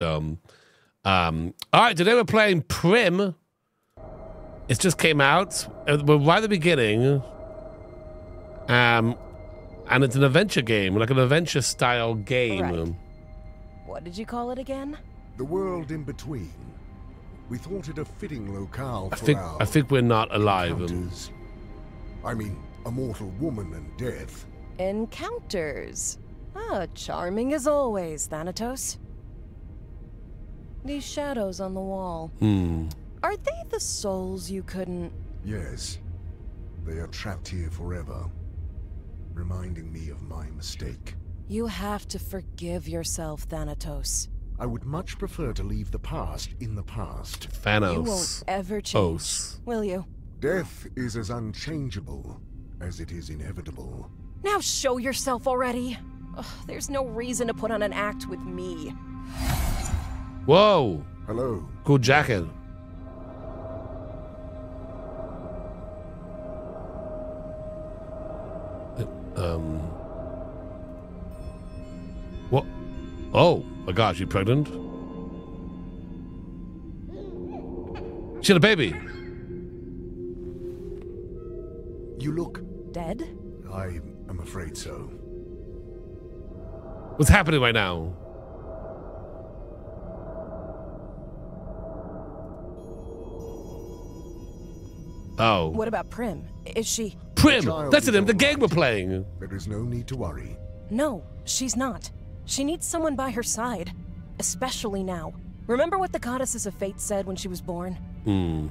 All right, today we're playing Prim. It just came out. We're right at the beginning. And it's an adventure game, like an adventure-style game. Right. What did you call it again? The World in Between. We thought it a fitting locale I think we're not alive. I mean, a mortal woman and death. Encounters. Ah, charming as always, Thanatos. These shadows on the wall. Are they the souls you couldn't... Yes. They are trapped here forever, reminding me of my mistake. You have to forgive yourself, Thanatos. I would much prefer to leave the past in the past. Thanos. You won't ever change, will you? Death is as unchangeable as it is inevitable. Now show yourself already. Ugh, there's no reason to put on an act with me. Whoa. Hello. Cool jacket. What? Oh, my God, she's pregnant. She had a baby. You look... dead? I am afraid so. What's happening right now? Oh. What about Prim? Is she... Prim! That's the game we're playing! There is no need to worry. No, she's not. She needs someone by her side. Especially now. Remember what the Goddesses of Fate said when she was born?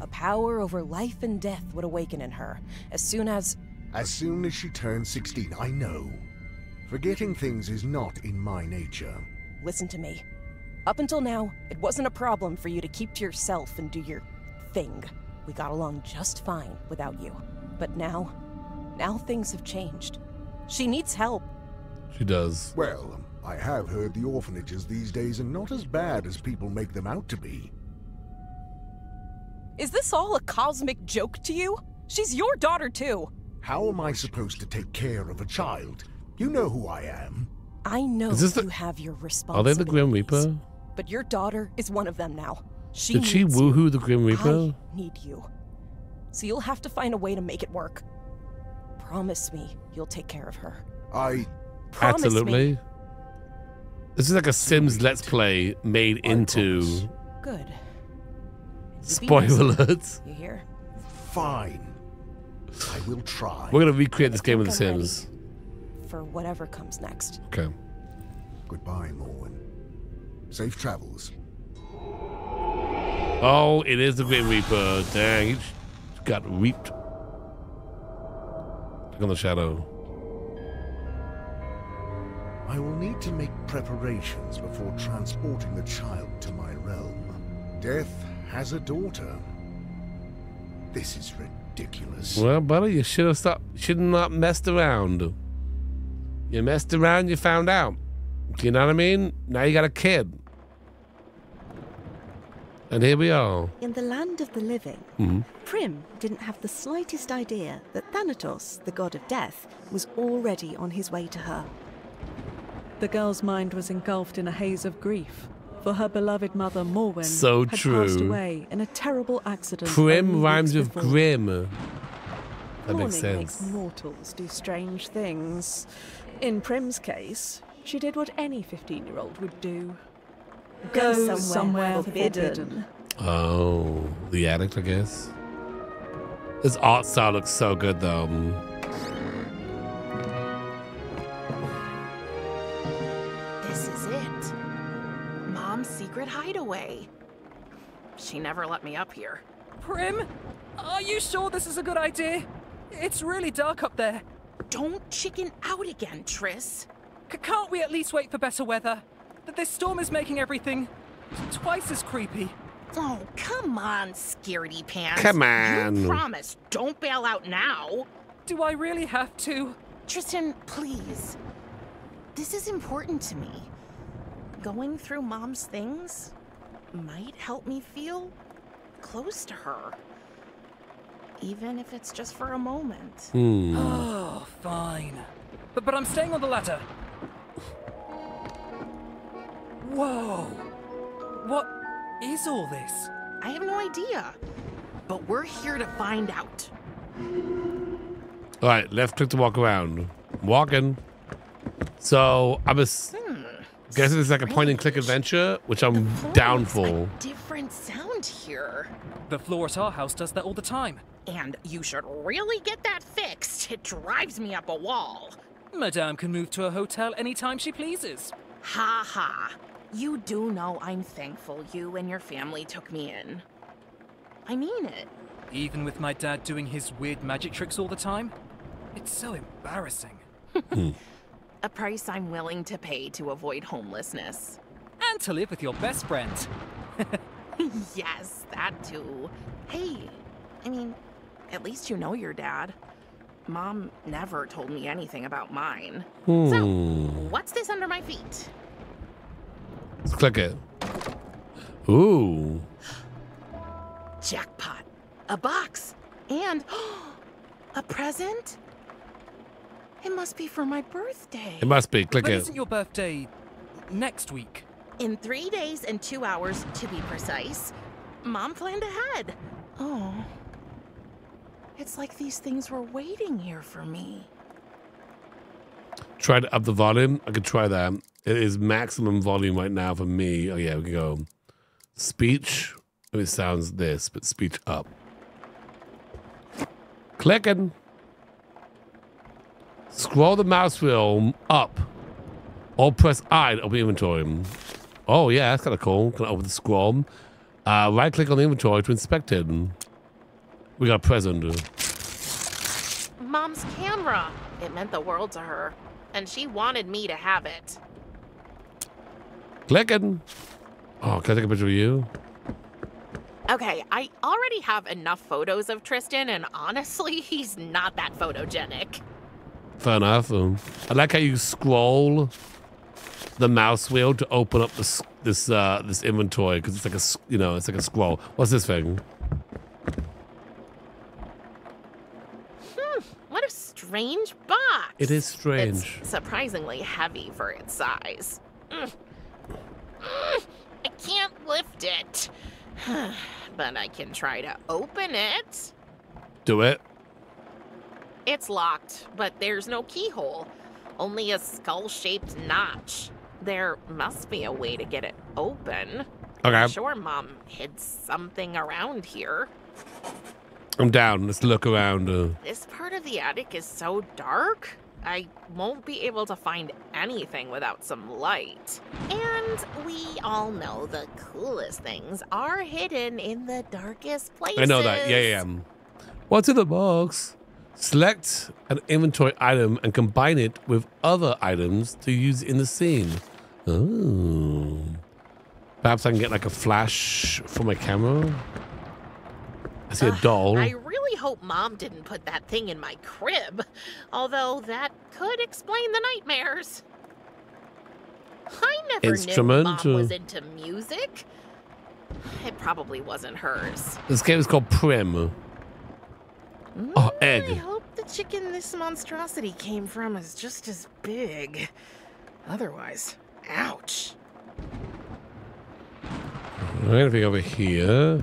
A power over life and death would awaken in her. As soon as she turns 16, I know. Forgetting things is not in my nature. Listen to me. Up until now, it wasn't a problem for you to keep to yourself and do your thing. We got along just fine without you. But now... now things have changed. She needs help. She does. Well, I have heard the orphanages these days are not as bad as people make them out to be. Is this all a cosmic joke to you? She's your daughter too. How am I supposed to take care of a child? You know who I am. I know you have your responsibilities. Are they the Grim Reaper? But your daughter is one of them now. She did she woohoo the Grim Reaper? I need you. So you'll have to find a way to make it work. Promise me you'll take care of her. I promise. Absolutely. Me. This is like a Sims Let's Play made into. Good. Spoiler alert. You hear? Fine. I will try. We're gonna recreate this game with the Sims. For whatever comes next. Okay. Goodbye, Morwen. Safe travels. Oh, it is the Grim Reaper. Dang, it got reaped. On the shadow. I will need to make preparations before transporting the child to my realm. Death has a daughter. This is ridiculous. Well, buddy, you should have stopped. Should not messed around. You messed around, you found out. You know what I mean? Now you got a kid. And here we are. In the land of the living, Prim didn't have the slightest idea that Thanatos, the god of death, was already on his way to her. The girl's mind was engulfed in a haze of grief, for her beloved mother Morwen had passed away in a terrible accident. Prim rhymes with grim. That makes sense. Morning makes mortals do strange things. In Prim's case, she did what any 15-year-old would do. Go somewhere forbidden. Oh, the addict, I guess. This art style looks so good, though. This is it. Mom's secret hideaway. She never let me up here. Prim, are you sure this is a good idea? It's really dark up there. Don't chicken out again, Triss. Can't we at least wait for better weather? This storm is making everything twice as creepy. Oh, come on, scaredy pants. Come on. You promise, don't bail out now. Do I really have to? Tristan, please. This is important to me. Going through Mom's things might help me feel close to her. Even if it's just for a moment. Oh, fine. But I'm staying on the ladder. Whoa! What is all this? I have no idea, but we're here to find out. All right, left click to walk around. Walking. So I'm guessing it's like a point and click adventure, which I'm down for. Different sound here. The floor at our house does that all the time. And you should really get that fixed. It drives me up a wall. Madame can move to a hotel anytime she pleases. Ha ha. You do know I'm thankful you and your family took me in. I mean it. Even with my dad doing his weird magic tricks all the time? It's so embarrassing. A price I'm willing to pay to avoid homelessness. And to live with your best friend. Yes, that too. Hey, I mean, at least you know your dad. Mom never told me anything about mine. So, what's this under my feet? Let's click it. Ooh. Jackpot. A box. And a present? It must be for my birthday. It must be. Click it. But isn't your birthday next week? In 3 days and 2 hours, to be precise. Mom planned ahead. Oh. It's like these things were waiting here for me. Try to up the volume. I could try that. It is maximum volume right now for me. Oh, yeah, we can go. Speech. It sounds this, but speech up. Clicking. Scroll the mouse wheel up or press I to open inventory. Oh, yeah, that's kind of cool. Can I open the scroll? Right click on the inventory to inspect it. We got a present. Mom's camera. It meant the world to her, and she wanted me to have it. Clicking. Oh, can I take a picture of you? Okay, I already have enough photos of Tristan, and honestly, he's not that photogenic. Fair enough. I like how you scroll the mouse wheel to open up this inventory, because it's like a, you know, it's like a scroll. What's this thing? What a strange box. It is strange. It's surprisingly heavy for its size. I can't lift it, but I can try to open it. Do it. It's locked, but there's no keyhole, only a skull-shaped notch. There must be a way to get it open. Okay. I'm sure Mom hid something around here. I'm down. Let's look around. This part of the attic is so dark. I won't be able to find anything without some light. And we all know the coolest things are hidden in the darkest places. I know that. Yeah. What's in the box? Select an inventory item and combine it with other items to use in the scene. Oh. Perhaps I can get like a flash for my camera. I see a doll. I really hope Mom didn't put that thing in my crib. Although that could explain the nightmares. I never knew Mom was into music. It probably wasn't hers. This game is called Prim. Oh, egg. I hope the chicken this monstrosity came from is just as big. Otherwise, ouch. Anything over here?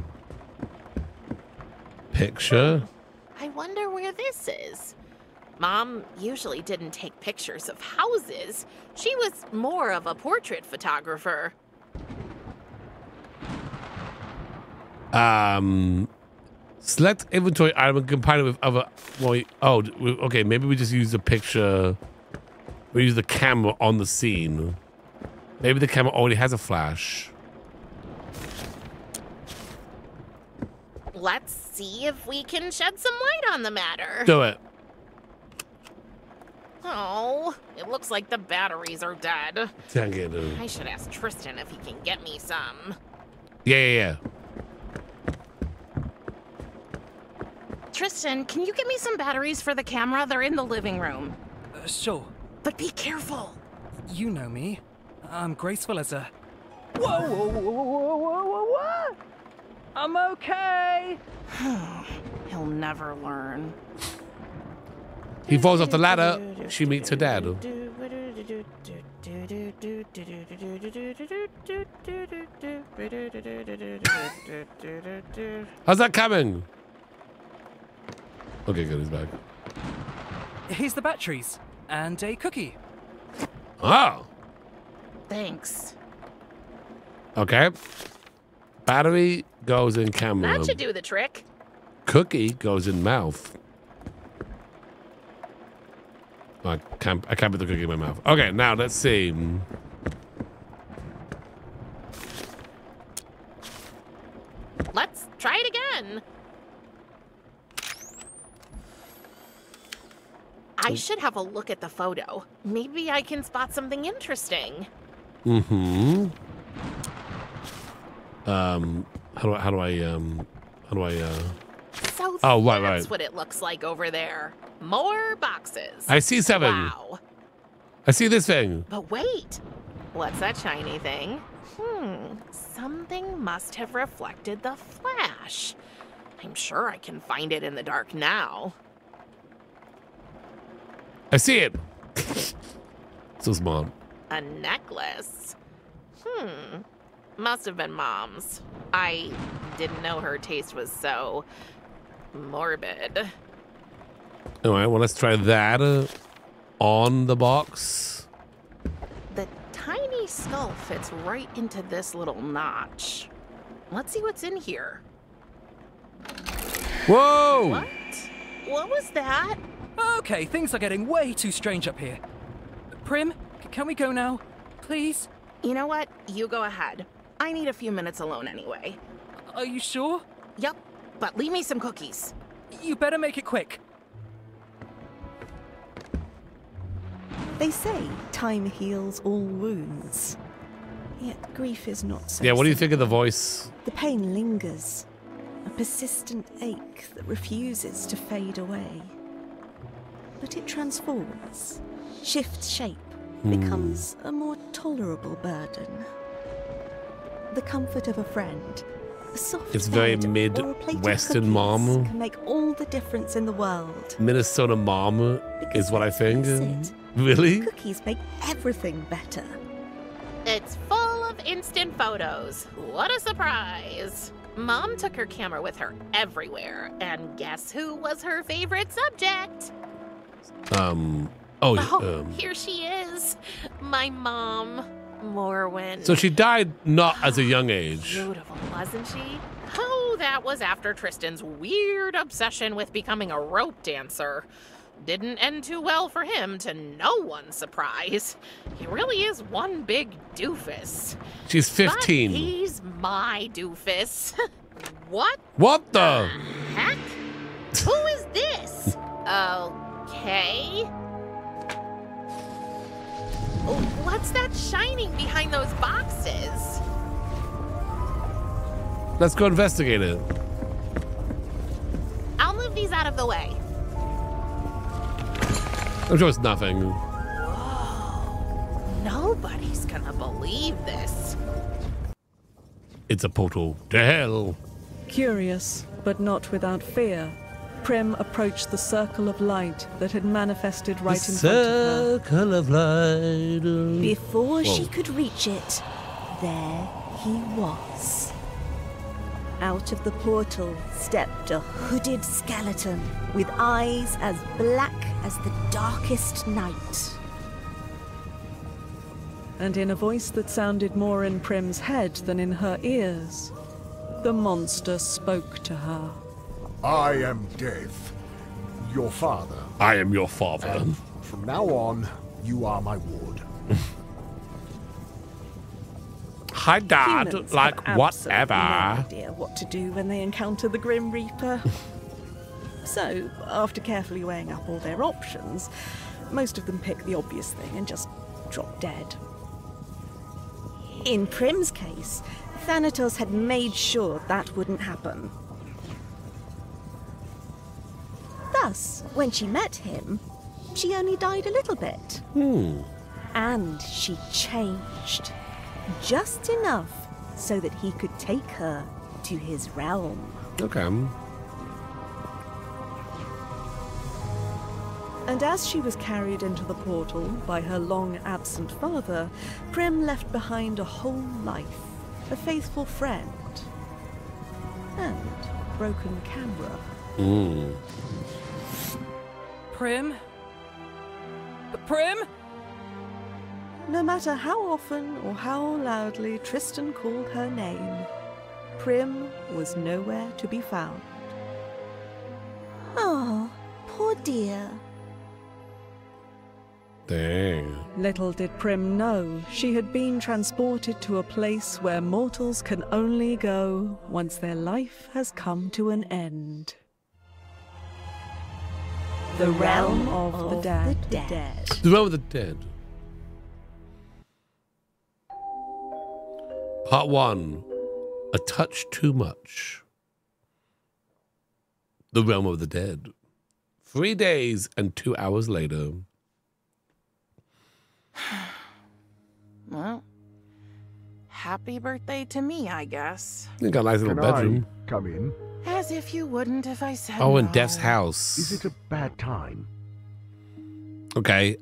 Picture. I wonder where this is. Mom usually didn't take pictures of houses. She was more of a portrait photographer. Select inventory item and combine it with other. Well, oh, okay. Maybe we just use the picture. We use the camera on the scene. Maybe the camera already has a flash. Let's see if we can shed some light on the matter. Do it. Oh, it looks like the batteries are dead. Dang it. I should ask Tristan if he can get me some. Yeah. Tristan, can you get me some batteries for the camera? They're in the living room. Sure. But be careful. You know me. I'm graceful as a... Whoa. I'm okay. He'll never learn. He falls off the ladder. She meets her dad. How's that coming? Okay, good, he's back. Here's the batteries and a cookie. Oh. Thanks. Okay. Battery goes in camera. That should do the trick. Cookie goes in mouth. I can't put the cookie in my mouth. Okay, now let's see. Let's try it again. I should have a look at the photo. Maybe I can spot something interesting. Mm-hmm. So oh, right, that's what it looks like over there. More boxes. I see seven. Wow. I see this thing. But wait, what's that shiny thing? Something must have reflected the flash. I'm sure I can find it in the dark now. I see it. So small. A necklace. Must have been Mom's. I didn't know her taste was so morbid. All right, well, let's try that on the box. The tiny skull fits right into this little notch. Let's see what's in here. Whoa! What? What was that? Okay, things are getting way too strange up here. Prim, can we go now? Please? You know what? You go ahead. I need a few minutes alone anyway. Are you sure? Yep, but leave me some cookies. You better make it quick. They say time heals all wounds, yet grief is not so. Yeah, what do you think of the voice? The pain lingers, a persistent ache that refuses to fade away. But it transforms, shifts shape, becomes a more tolerable burden. The comfort of a friend, a soft it's very Midwestern mom. Can make all the difference in the world. Minnesota mom is what I think. Really? Cookies make everything better. It's full of instant photos. What a surprise. Mom took her camera with her everywhere. And guess who was her favorite subject? Here she is. My mom, Morwen. So she died not as a young age. Beautiful, wasn't she? Oh, that was after Tristan's weird obsession with becoming a rope dancer. Didn't end too well for him, to no one's surprise. He really is one big doofus. She's 15. But he's my doofus. What? What the heck? Who is this? Okay. What's that shining behind those boxes? Let's go investigate it. I'll move these out of the way. I'm sure it's nothing. Whoa. Nobody's gonna believe this. It's a portal to hell. Curious, but not without fear, Prim approached the circle of light that had manifested right in front of her. Circle of light. Before she could reach it, there he was. Out of the portal stepped a hooded skeleton with eyes as black as the darkest night. And in a voice that sounded more in Prim's head than in her ears, the monster spoke to her. I am Death, your father. I am your father. And from now on, you are my ward. Hi, Dad. Humans like, whatever. I have no idea what to do when they encounter the Grim Reaper. So, after carefully weighing up all their options, most of them pick the obvious thing and just drop dead. In Prim's case, Thanatos had made sure that wouldn't happen. Thus, when she met him, she only died a little bit. And she changed. Just enough so that he could take her to his realm. Okay. and as she was carried into the portal by her long-absent father, Prim left behind a whole life, a faithful friend, and broken camera. Prim? Prim? No matter how often or how loudly Tristan called her name, Prim was nowhere to be found. Oh, poor dear. Dang. Little did Prim know she had been transported to a place where mortals can only go once their life has come to an end. The realm of the dead. The realm of the dead. Part 1. A touch too much. The realm of the dead. 3 days and 2 hours later. Well, happy birthday to me, I guess. You got a nice little bedroom. Come in. As if you wouldn't if I said. Oh, in Death's house. Is it a bad time? Okay,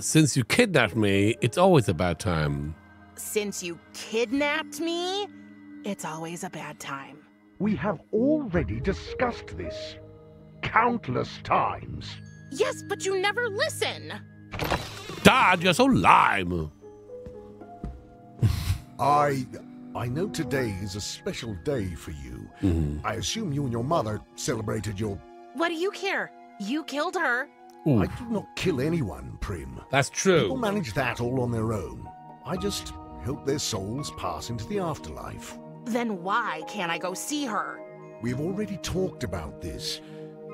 since you kidnapped me, it's always a bad time. Since you kidnapped me, it's always a bad time. We have already discussed this countless times. Yes, but you never listen. Dad, you're so lame. I know today is a special day for you. I assume you and your mother celebrated your... What do you care? You killed her. Ooh. I did not kill anyone, Prim. That's true. People manage that all on their own. I just hope their souls pass into the afterlife. Then why can't I go see her? We've already talked about this.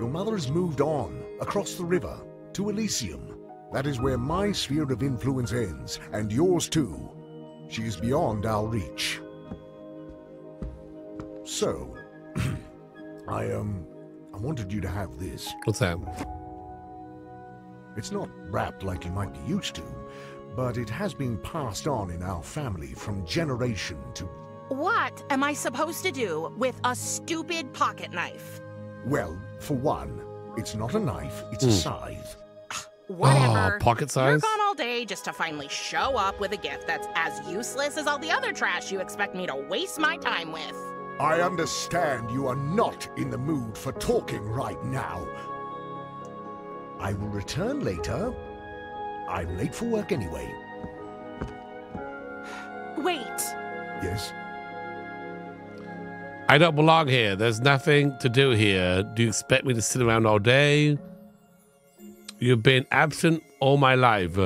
Your mother has moved on, across the river, to Elysium. That is where my sphere of influence ends, and yours too. She is beyond our reach. So, I wanted you to have this. What's that? It's not wrapped like you might be used to, but it has been passed on in our family from generation to... What am I supposed to do with a stupid pocket knife? Well, for one, it's not a knife, it's a scythe. Whatever. Oh, pocket size? You're gone all day just to finally show up with a gift that's as useless as all the other trash you expect me to waste my time with. I understand you are not in the mood for talking right now. I will return later. I'm late for work anyway. Wait. Yes? I don't belong here. There's nothing to do here. Do you expect me to sit around all day? You've been absent all my life.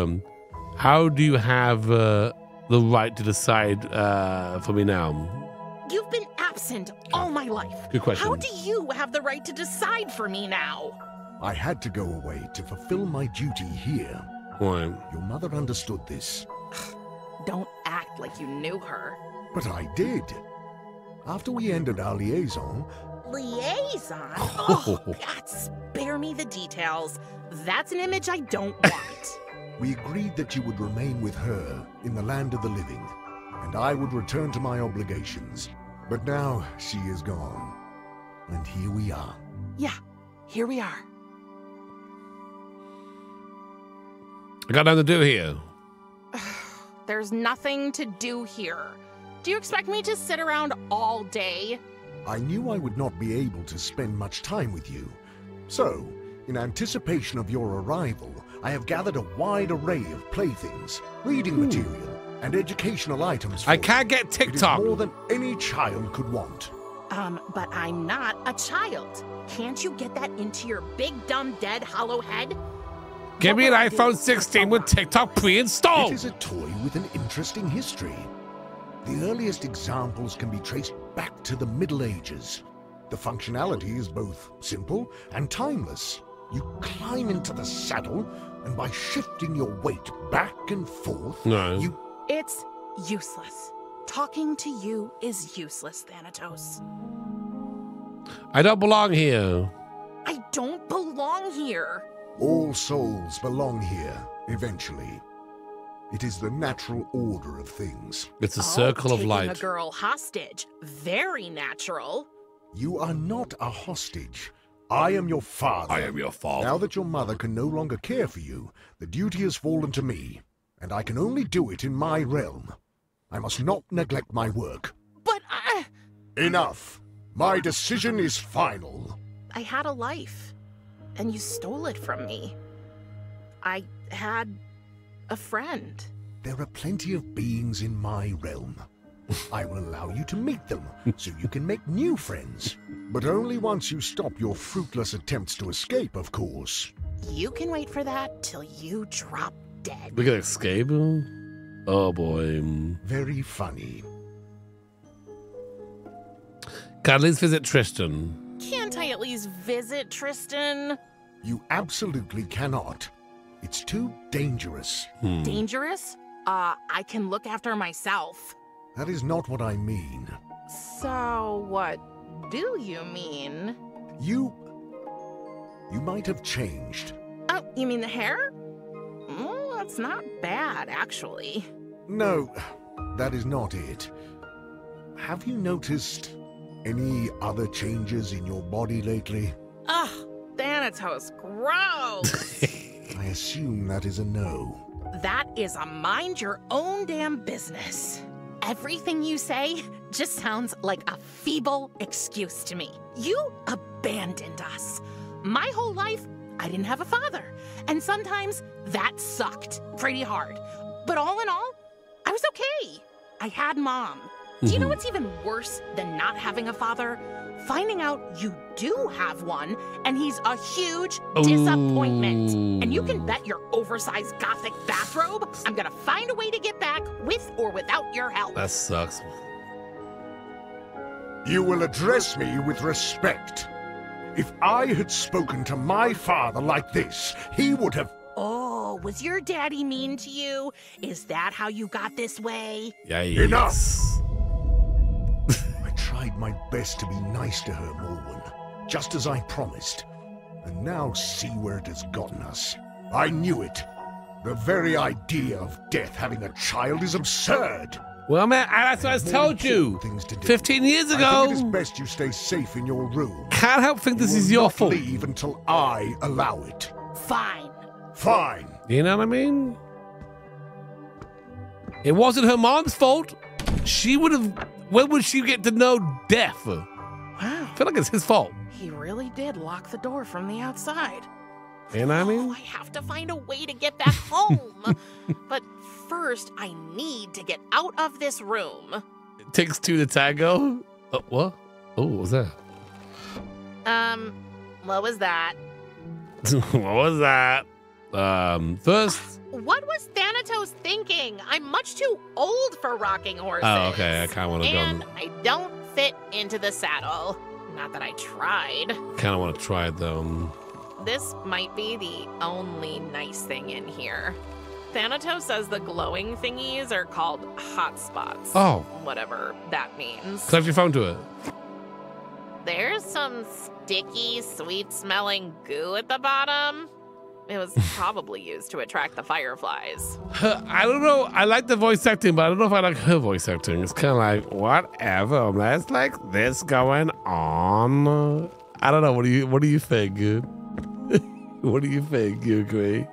How do you have the right to decide for me now? You've been absent all my life. Good question. How do you have the right to decide for me now? I had to go away to fulfill my duty here. Why? Your mother understood this. Don't act like you knew her. But I did. After we ended our liaison... Liaison? Oh, God, spare me the details. That's an image I don't want. We agreed that you would remain with her in the land of the living, and I would return to my obligations. But now she is gone, and here we are. Yeah, here we are. I got nothing to do here. There's nothing to do here. Do you expect me to sit around all day? I knew I would not be able to spend much time with you, so... In anticipation of your arrival, I have gathered a wide array of playthings, reading material, and educational items for you. I can't get TikTok! It is more than any child could want. But I'm not a child. Can't you get that into your big, dumb, dead, hollow head? Give me an iPhone 16 with TikTok pre-installed! It is a toy with an interesting history. The earliest examples can be traced back to the Middle Ages. The functionality is both simple and timeless. You climb into the saddle, and by shifting your weight back and forth, you... It's useless. Talking to you is useless, Thanatos. I don't belong here. I don't belong here. All souls belong here, eventually. It is the natural order of things. It's a circle of light. Taking a girl hostage. Very natural. You are not a hostage. I am your father. I am your father. Now that your mother can no longer care for you, the duty has fallen to me, and I can only do it in my realm. I must not neglect my work. But I... Enough. My decision is final. I had a life, and you stole it from me. I had a friend. There are plenty of beings in my realm. I will allow you to meet them, so you can make new friends. But only once you stop your fruitless attempts to escape, of course. You can wait for that till you drop dead. We can escape? Oh boy. Very funny. Can I at least visit Tristan? Can't I at least visit Tristan? You absolutely cannot. It's too dangerous. Dangerous? I can look after myself. That is not what I mean. So what do you mean? You might have changed. Oh, you mean the hair? Oh, that's not bad, actually. No, that is not it. Have you noticed any other changes in your body lately? Ugh, Thanatos, gross! I assume that is a no. That is a mind your own damn business. Everything you say just sounds like a feeble excuse to me. You abandoned us. My whole life, I didn't have a father. And sometimes that sucked pretty hard. But all in all, I was okay. I had Mom. Do you know what's even worse than not having a father? Finding out you do have one, and he's a huge disappointment. And you can bet your oversized gothic bathrobe I'm gonna find a way to get back with or without your help. That sucks. You will address me with respect. If I had spoken to my father like this, he would have... Oh, was your daddy mean to you? Is that how you got this way? Yikes. Enough! I tried my best to be nice to her, Morwen, just as I promised. And now see where it has gotten us. I knew it. The very idea of death having a child is absurd. Well, man, that's what I told you 15 years ago. I think it is best you stay safe in your room. Can't help think this is your fault. Leave until I allow it. Fine. Fine. You know what I mean? It wasn't her mom's fault. She would have... When would she get to know death? Wow. I feel like it's his fault. He really did lock the door from the outside. And I mean? Oh, I have to find a way to get back home. But first, I need to get out of this room. It takes two to tango? Oh, what? Oh, what was that? What was that? What was that? First... What was Thanatos thinking? I'm much too old for rocking horses. Oh, okay. I kind of want to go. And I don't fit into the saddle. Not that I tried. Kind of want to try it, though. This might be the only nice thing in here. Thanatos says the glowing thingies are called hotspots. Oh. Whatever that means. Connect your phone to it. There's some sticky, sweet-smelling goo at the bottom. It was probably used to attract the fireflies. I don't know. I like the voice acting, but I don't know if I like her voice acting. It's kind of like, whatever. That's like this going on. I don't know. What do you think? What do you think? You agree?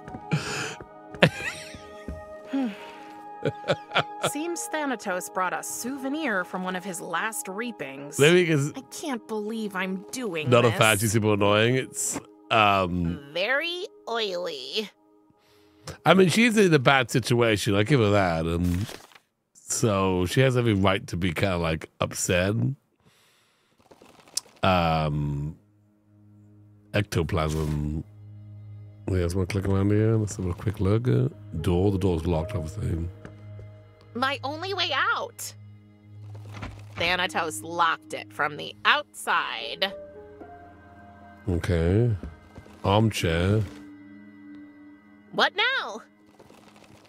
Seems Thanatos brought a souvenir from one of his last reapings. I can't believe I'm doing this. Not a fact. She's super annoying. It's... very oily. I mean, she's in a bad situation. I give her that. So she has every right to be kind of like upset. Ectoplasm. I just want to click around here. Let's have a quick look. Door. The door's locked, obviously. My only way out. Thanatos locked it from the outside. Okay. Armchair. What now?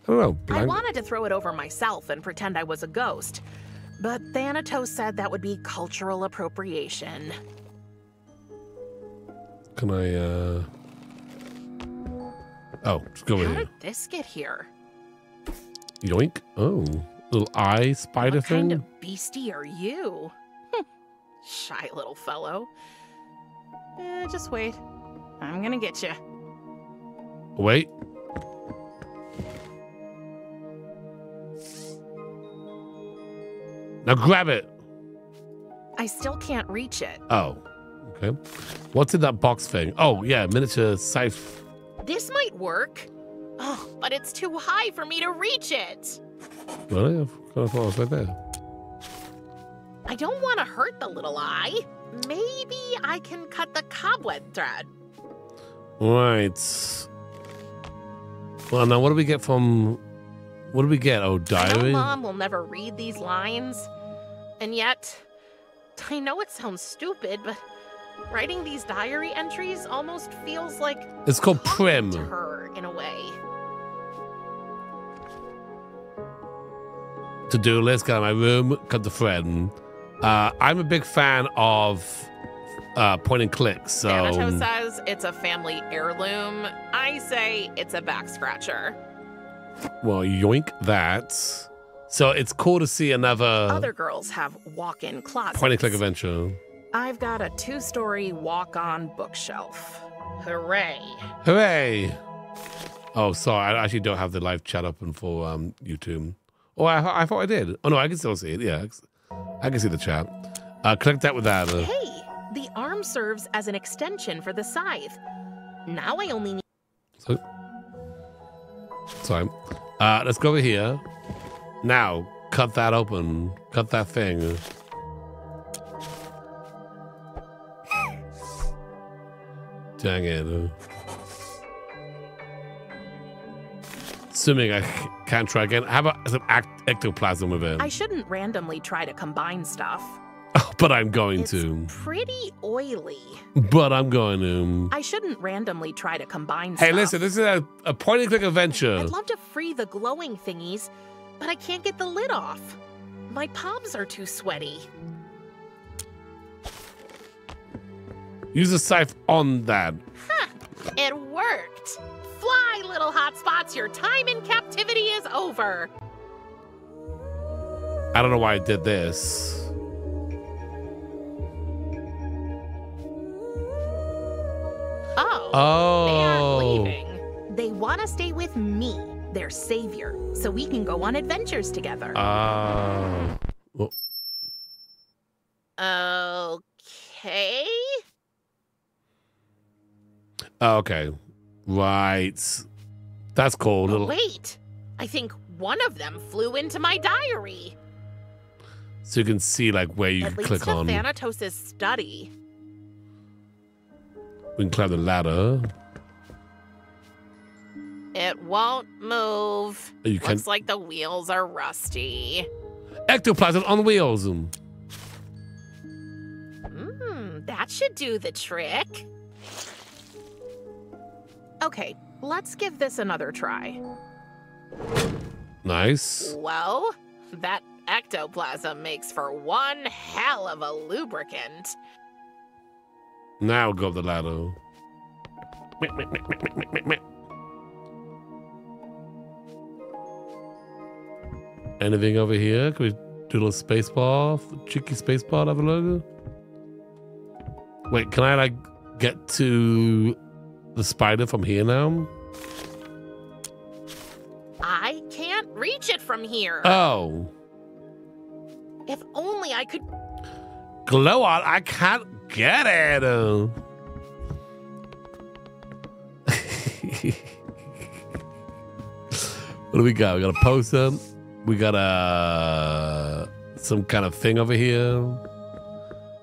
I don't know. I wanted to throw it over myself and pretend I was a ghost, but Thanatos said that would be cultural appropriation. Can I, Oh, let's go in here. How did this get here? Yoink. Oh. Little eye spider thing? What kind of beastie are you? Shy little fellow. Just wait. I'm gonna get you. Wait. Now grab it. I still can't reach it. Oh. Okay. What's in that box thing? Oh, yeah, miniature safe. This might work. Oh, but it's too high for me to reach it. Well, yeah, I kind of thought it was right there. I don't want to hurt the little eye. Maybe I can cut the cobweb thread. Right. Well, now what do we get from... What do we get? Oh, diary? My mom will never read these lines. And yet, I know it sounds stupid, but writing these diary entries almost feels like... It's called Prim. To her, in a way. To-do list, get out of my room, cut the friend. I'm a big fan of point and click, so... Thanatos says it's a family heirloom. I say it's a back-scratcher. Well, yoink that. So it's cool to see another... Other girls have walk-in closets. Point and click adventure. I've got a two-story walk-on bookshelf. Hooray. Hooray. Oh, sorry. I actually don't have the live chat open for YouTube. Oh, I thought I did. Oh, no, I can still see it. Yeah, I can see the chat. Click that with that. Hey, the arm serves as an extension for the scythe. Now I only need... So, sorry. Let's go over here. Now, cut that open. Cut that thing. Dang it. Assuming I can't try again. How about some ectoplasm with it? I shouldn't randomly try to combine stuff. But I'm going to. It's pretty oily. But I'm going to. I shouldn't randomly try to combine stuff. Hey, listen, this is a point-and-click adventure. I'd love to free the glowing thingies, but I can't get the lid off. My palms are too sweaty. Use a scythe on that. Huh, it worked. Fly, little hotspots. Your time in captivity is over. I don't know why I did this. Oh. Oh. They aren't leaving. They want to stay with me, their savior, so we can go on adventures together. Oh. Okay. Okay. Right. That's cool. Little... Wait. I think one of them flew into my diary. So you can see like where you can click on. At least Thanatos' study. We can climb the ladder. It won't move. You can... Looks like the wheels are rusty. Ectoplasm on wheels. That should do the trick. Okay, let's give this another try. Nice. Well, that ectoplasm makes for one hell of a lubricant. Now go the ladder. Anything over here? Can we do a little space bar? Cheeky space bar, have a logo? Wait, can I, like, get to... the spider from here now? I can't reach it from here. Oh. If only I could... Glow on, I can't get it. What do we got? We got a poster. We got a... some kind of thing over here.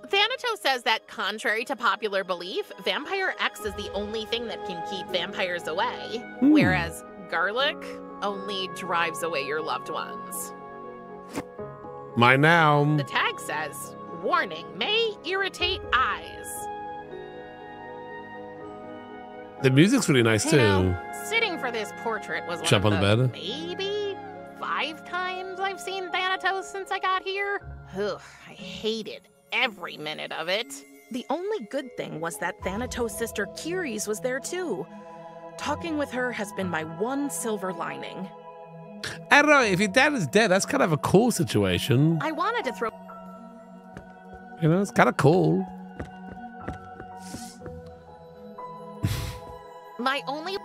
Thanatos says that, contrary to popular belief, Vampire X is the only thing that can keep vampires away, whereas garlic only drives away your loved ones. Mine now. The tag says, warning, may irritate eyes. The music's really nice, too. Sitting for this portrait was one of the maybe 5 times I've seen Thanatos since I got here. Ugh, I hated every minute of it. The only good thing was that Thanatos' sister Carys was there too. Talking with her has been my one silver lining. I don't know, if your dad is dead, that's kind of a cool situation. I wanted to throw... You know, it's kind of cool. my only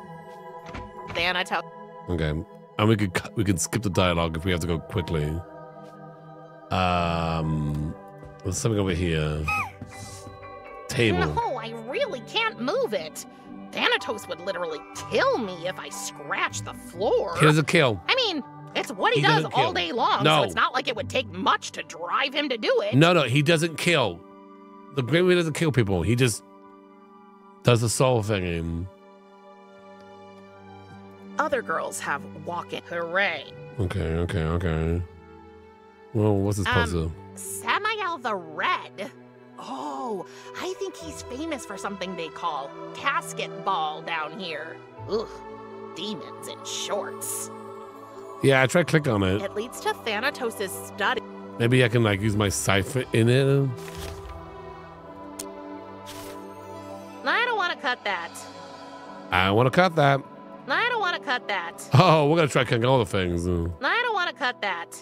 Thanatos. Okay, and we could skip the dialogue if we have to go quickly. There's something over here. Table. No, I really can't move it. Thanatos would literally kill me if I scratch the floor. He doesn't kill. I mean, it's what he does all day long, so it's not like it would take much to drive him to do it. No, no, he doesn't kill. The Great Way doesn't kill people. He just does the soul thing. Other girls have walking. Hooray. Okay, okay, okay. Well, what's his puzzle? Samael the Red. Oh, I think he's famous for something they call casket ball down here. Ugh, demons in shorts. Yeah, I try to click on it. It leads to Thanatos' study. Maybe I can like use my cipher in it. I don't want to cut that. I don't want to cut that. I don't want to cut that. Oh, we're going to try cutting all the things. I don't want to cut that.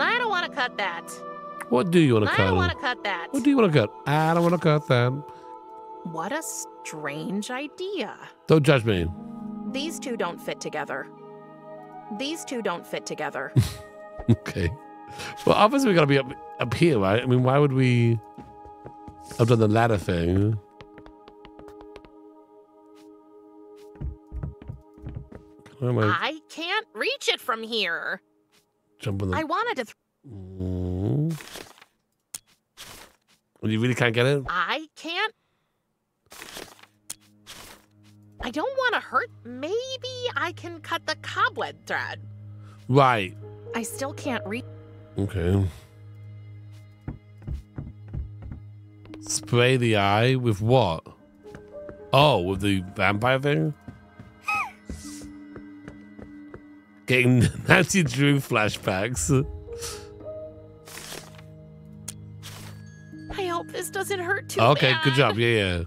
I don't want to cut that. What do you want to cut? I don't want to cut that. What do you want to cut? I don't want to cut that. What a strange idea. Don't judge me. These two don't fit together. These two don't fit together. Okay. Well, obviously we gotta be up here, right? I mean, why would we have done the ladder thing? I can't reach it from here. Jump on the... I wanted to. You really can't get it? I can't. I don't want to hurt. Maybe I can cut the cobweb thread. Right. I still can't reach. Okay. Spray the eye with what? Oh, with the vampire thing? Getting Nancy Drew flashbacks. I hope this doesn't hurt too bad. Okay, good job. Yeah, yeah.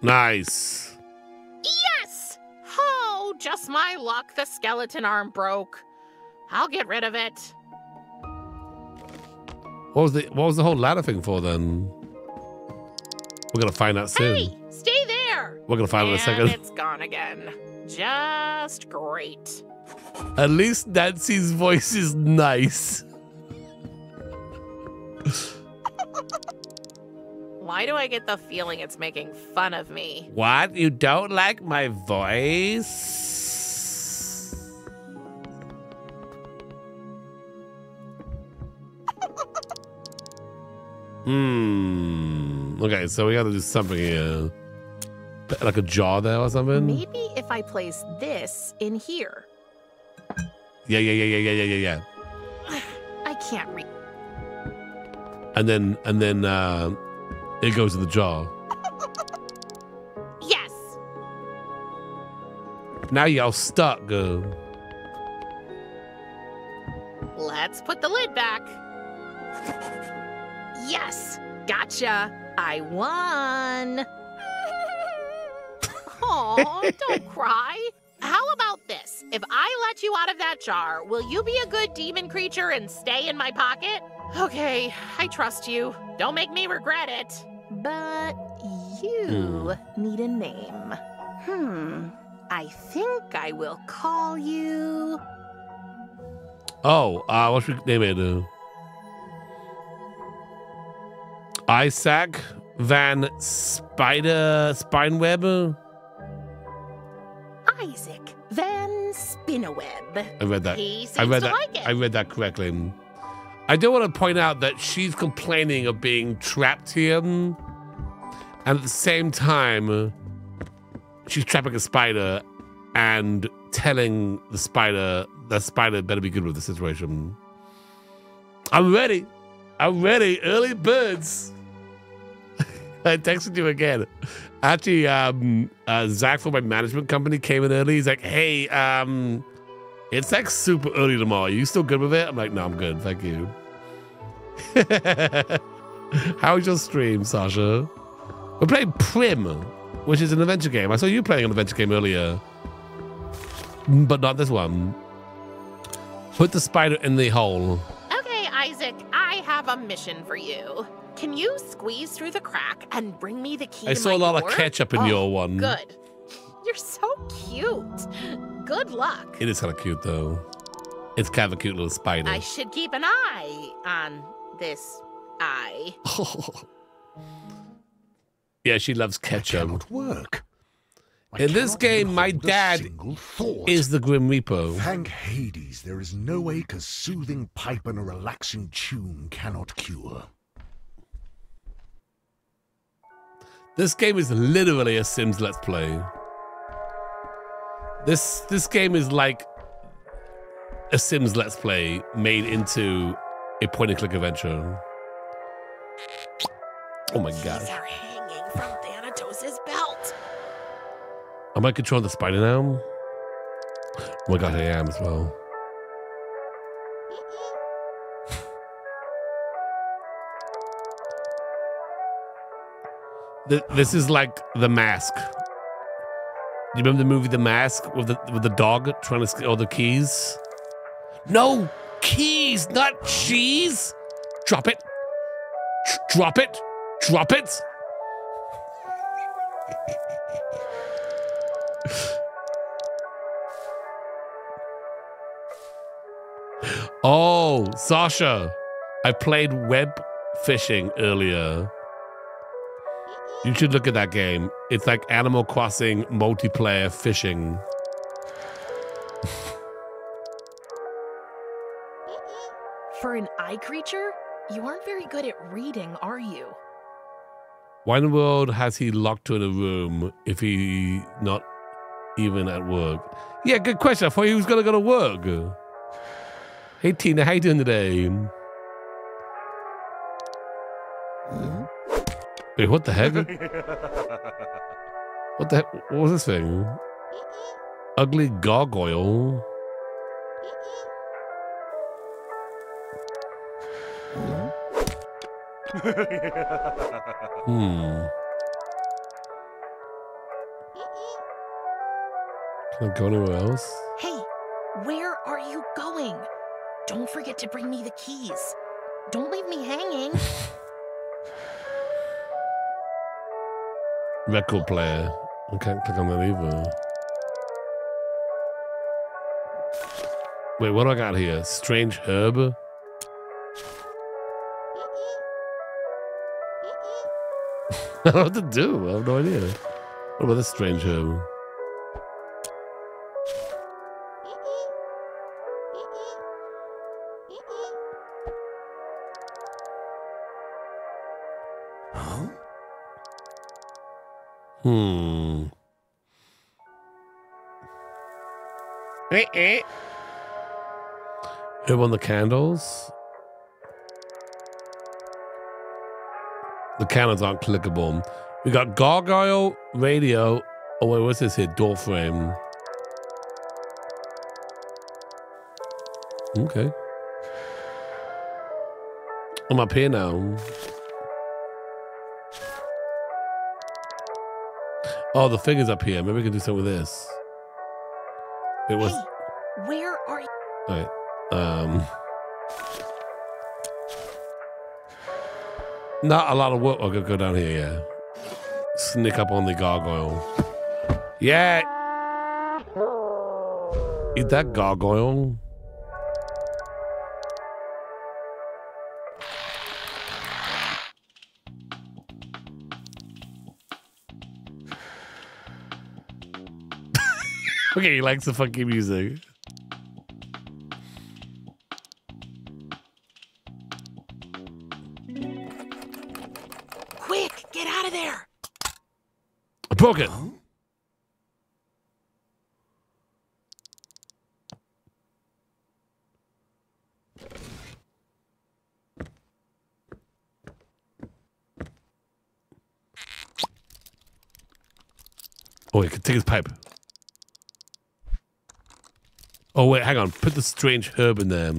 Nice. Yes! Oh, just my luck. The skeleton arm broke. I'll get rid of it. What was the whole ladder thing for then? We're gonna find out soon. Hey, stay there. We're gonna find out in a second. It's gone again. Just great. At least Nancy's voice is nice. Why do I get the feeling it's making fun of me? What? You don't like my voice? Okay, so we gotta do something here. Like a jar there or something? Maybe if I place this in here. Yeah. I can't read. And then it goes in the jar. Yes. Now y'all stuck, girl. Let's put the lid back. Yes. Gotcha. I won. Oh, don't cry. How about this? If I let you out of that jar, will you be a good demon creature and stay in my pocket? Okay, I trust you. Don't make me regret it. But you need a name. I think I will call you... Oh, what should we name it? Isaac Van Spinnerweb. Isaac Van Spinnerweb. I read that. He seems to like it. I read that correctly. I do want to point out that she's complaining of being trapped here, and at the same time, she's trapping a spider and telling the spider that spider better be good with the situation. I'm ready. I'm ready. Early birds. I texted you again. Actually, Zach from my management company came in early. He's like, hey, it's like super early tomorrow. Are you still good with it? I'm like, no, I'm good. Thank you. How was your stream, Sasha? We're playing Prim, which is an adventure game. I saw you playing an adventure game earlier, but not this one. Put the spider in the hole. Okay, Isaac, I have a mission for you. Can you squeeze through the crack and bring me the key to my door? I saw a lot of ketchup in your one. Good. You're so cute. Good luck. It is kind of cute, though. It's kind of a cute little spider. I should keep an eye on this eye. Yeah, she loves ketchup. That cannot work. In this game, my dad is the Grim Reaper. Thank Hades, there is no ache a soothing pipe and a relaxing tune cannot cure. This game is literally a Sims Let's Play. This game is like a Sims Let's Play made into a point-and-click adventure. Oh my god. Keys are hanging from Thanatos' belt. Am I controlling the spider now? Oh my god, I am as well. This is like The Mask. You remember the movie The Mask with the dog trying to steal all the keys? No! Keys, not cheese! Drop it! Drop it! Drop it! Oh, Sasha! I played web fishing earlier. You should look at that game. It's like Animal Crossing multiplayer fishing. For an eye creature, you aren't very good at reading, are you? Why in the world has he locked her in a room if he's not even at work? Yeah, good question. I thought he was going to go to work. Hey, Tina, how you doing today? Wait, what the heck? What the heck? What was this thing? Ugly gargoyle. Can I go anywhere else? Hey, where are you going? Don't forget to bring me the keys. Don't leave me hanging. Record player. I can't click on that either. Wait, what do I got here? Strange herb? I don't know what to do. I have no idea. What about this strange herb? Herb on the candles. The candles aren't clickable. We got gargoyle, radio. Oh wait, what's this here? Door frame. Okay. I'm up here now. Oh, the figure's up here. Maybe we can do something with this. It was. Hey, where are you? All right. Not a lot of work. I'll go down here. Yeah. Sneak up on the gargoyle. Yeah. Eat that gargoyle. Okay, he likes the funky music. Quick, get out of there! I broke it. Huh? Oh, he can take his pipe. Oh, wait, hang on. Put the strange herb in there.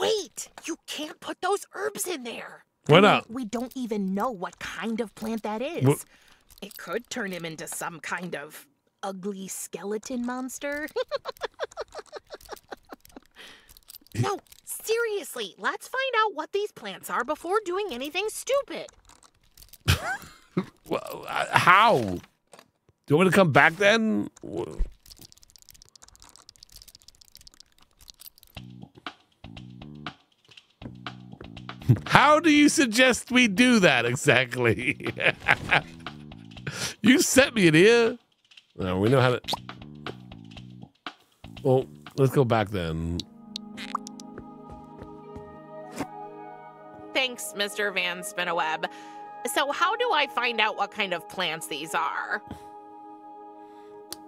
Wait, you can't put those herbs in there. Why not? We don't even know what kind of plant that is. What? It could turn him into some kind of ugly skeleton monster. No, seriously, let's find out what these plants are before doing anything stupid. Well, how? Do you want me to come back then? How do you suggest we do that exactly? You sent me in here. No, we know how to... Well, let's go back then. Thanks, Mr. Van Spinnerweb. So how do I find out what kind of plants these are?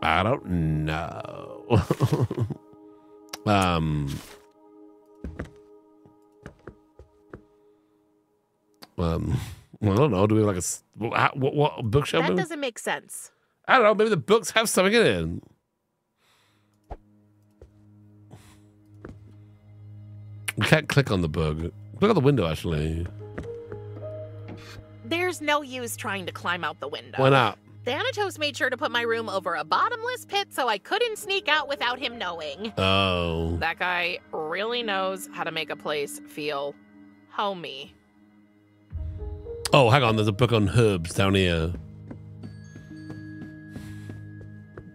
I don't know. I don't know. Do we have like a what bookshelf? That maybe? Doesn't make sense. I don't know. Maybe the books have something in it. You can't click on the book. Click on the window, actually. There's no use trying to climb out the window. Why not? Thanatos made sure to put my room over a bottomless pit so I couldn't sneak out without him knowing. Oh. That guy really knows how to make a place feel homey. Oh, hang on. There's a book on herbs down here.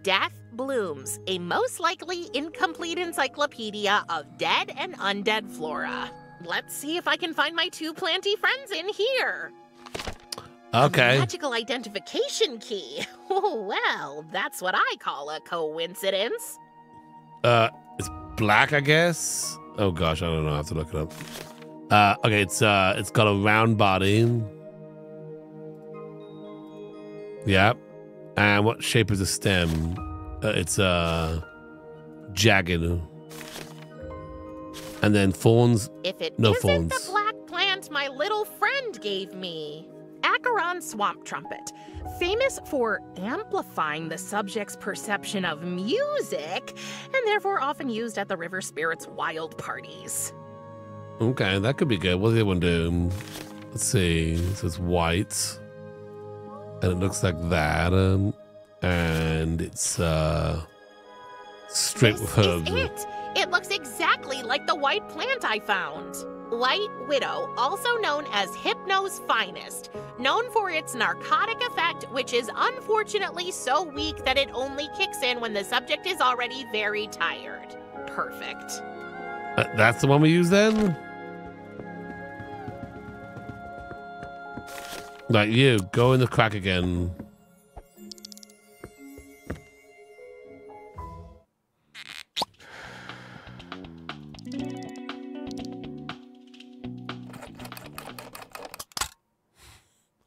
Death Blooms, a most likely incomplete encyclopedia of dead and undead flora. Let's see if I can find my two planty friends in here. Okay. A magical identification key. Well, that's what I call a coincidence. It's black, I guess. Oh, gosh. I don't know. I have to look it up. Okay. It's got a round body. Yeah. And what shape is the stem? It's jagged. And then thorns. If it no isn't thorns. The black plant my little friend gave me. Acheron swamp trumpet. Famous for amplifying the subject's perception of music and therefore often used at the river spirits' wild parties. Okay, that could be good. What does the other one do? Let's see. It says white. And it looks like that. And it's straight with herbs. It looks exactly like the white plant I found. White Widow, also known as Hypno's Finest, known for its narcotic effect, which is unfortunately so weak that it only kicks in when the subject is already very tired. Perfect. That's the one we use then? Like you, go in the crack again.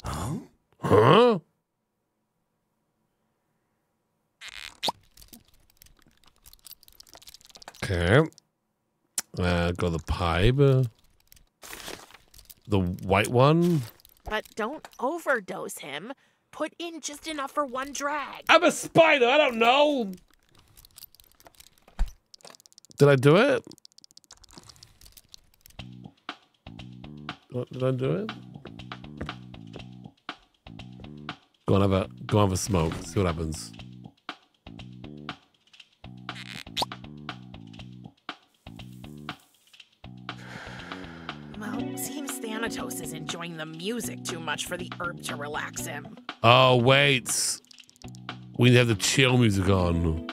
Huh? Huh? Okay. Go the pipe. The white one. But don't overdose him. Put in just enough for one drag. I'm a spider. I don't know. Did I do it? Did I do it? Go and have a smoke. See what happens. Thanatos is enjoying the music too much for the herb to relax him. Oh, wait. We need to have the chill music on.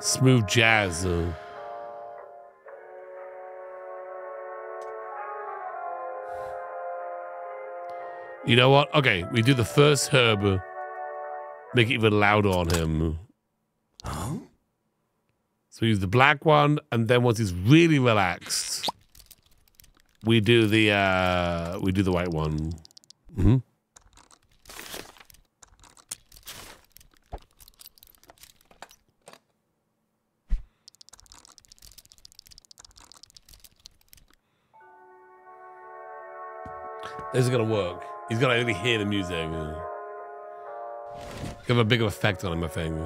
Smooth jazz. You know what? Okay, we do the first herb. Make it even louder on him. Huh? So we use the black one, and then once he's really relaxed, we do the white one. Mm-hmm. This is gonna work. He's gonna really hear the music. Have a bigger effect on him, I think.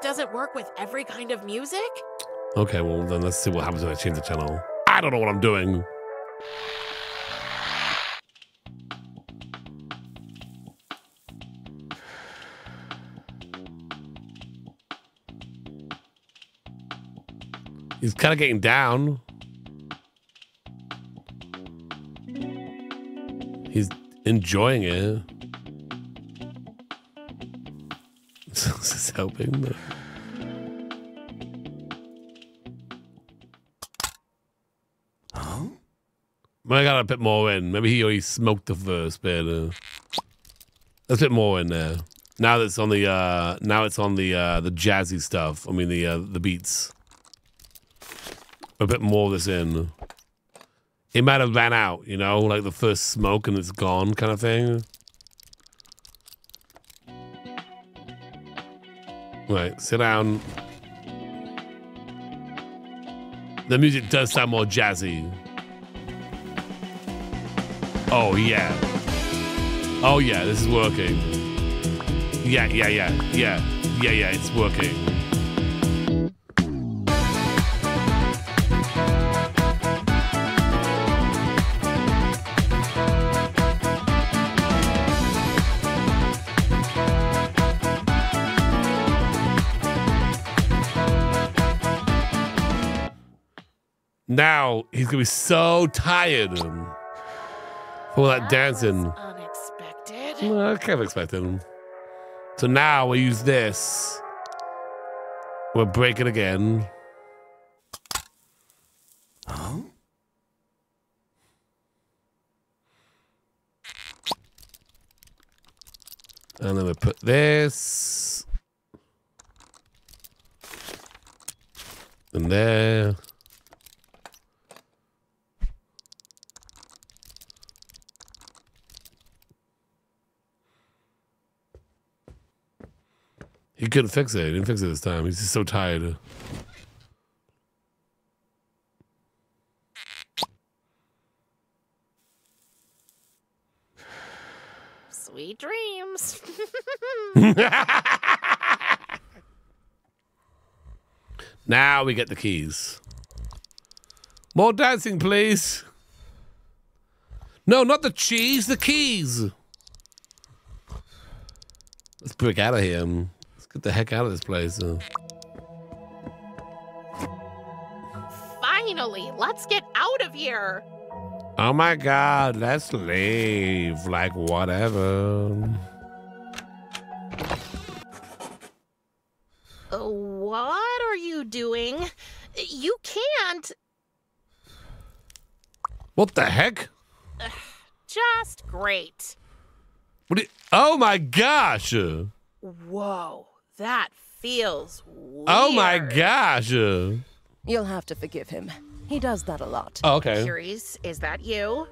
Doesn't work with every kind of music? Okay, well then let's see what happens when I change the channel. I don't know what I'm doing. He's kind of getting down. He's enjoying it. This is helping. But... huh? I got a bit more in. Maybe he already smoked the first bit. There's a bit more in there. Now that's on the the jazzy stuff. I mean the beats. A bit more of this in. It might have ran out, you know, like the first smoke and it's gone kind of thing. Right, sit down. The music does sound more jazzy. Oh yeah. Oh yeah, this is working. Yeah, it's working. Now he's gonna be so tired from all that dancing. Unexpected. Well, I kind of expected him. So now we use this. We'll break it again. Huh? And then we put this in there. He couldn't fix it. He didn't fix it this time. He's just so tired. Sweet dreams. Now we get the keys. More dancing, please. No, not the cheese, the keys. Let's break out of here. Get the heck out of this place. Finally, let's get out of here. Oh my God, let's leave. Like, whatever. What are you doing? You can't. What the heck? Just great. What? Oh my gosh. Whoa. That feels weird. Oh my gosh. You'll have to forgive him. He does that a lot. Oh, okay. Carys, is that you?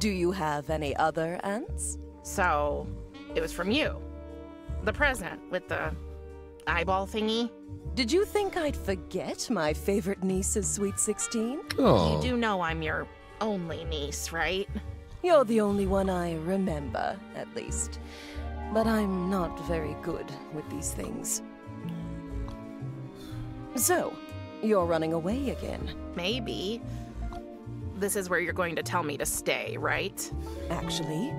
Do you have any other ants? So, it was from you. The present with the eyeball thingy. Did you think I'd forget my favorite niece's sweet 16? Oh. You do know I'm your only niece, right? You're the only one I remember, at least. But I'm not very good with these things. So, you're running away again? Maybe. This is where you're going to tell me to stay, right? Actually,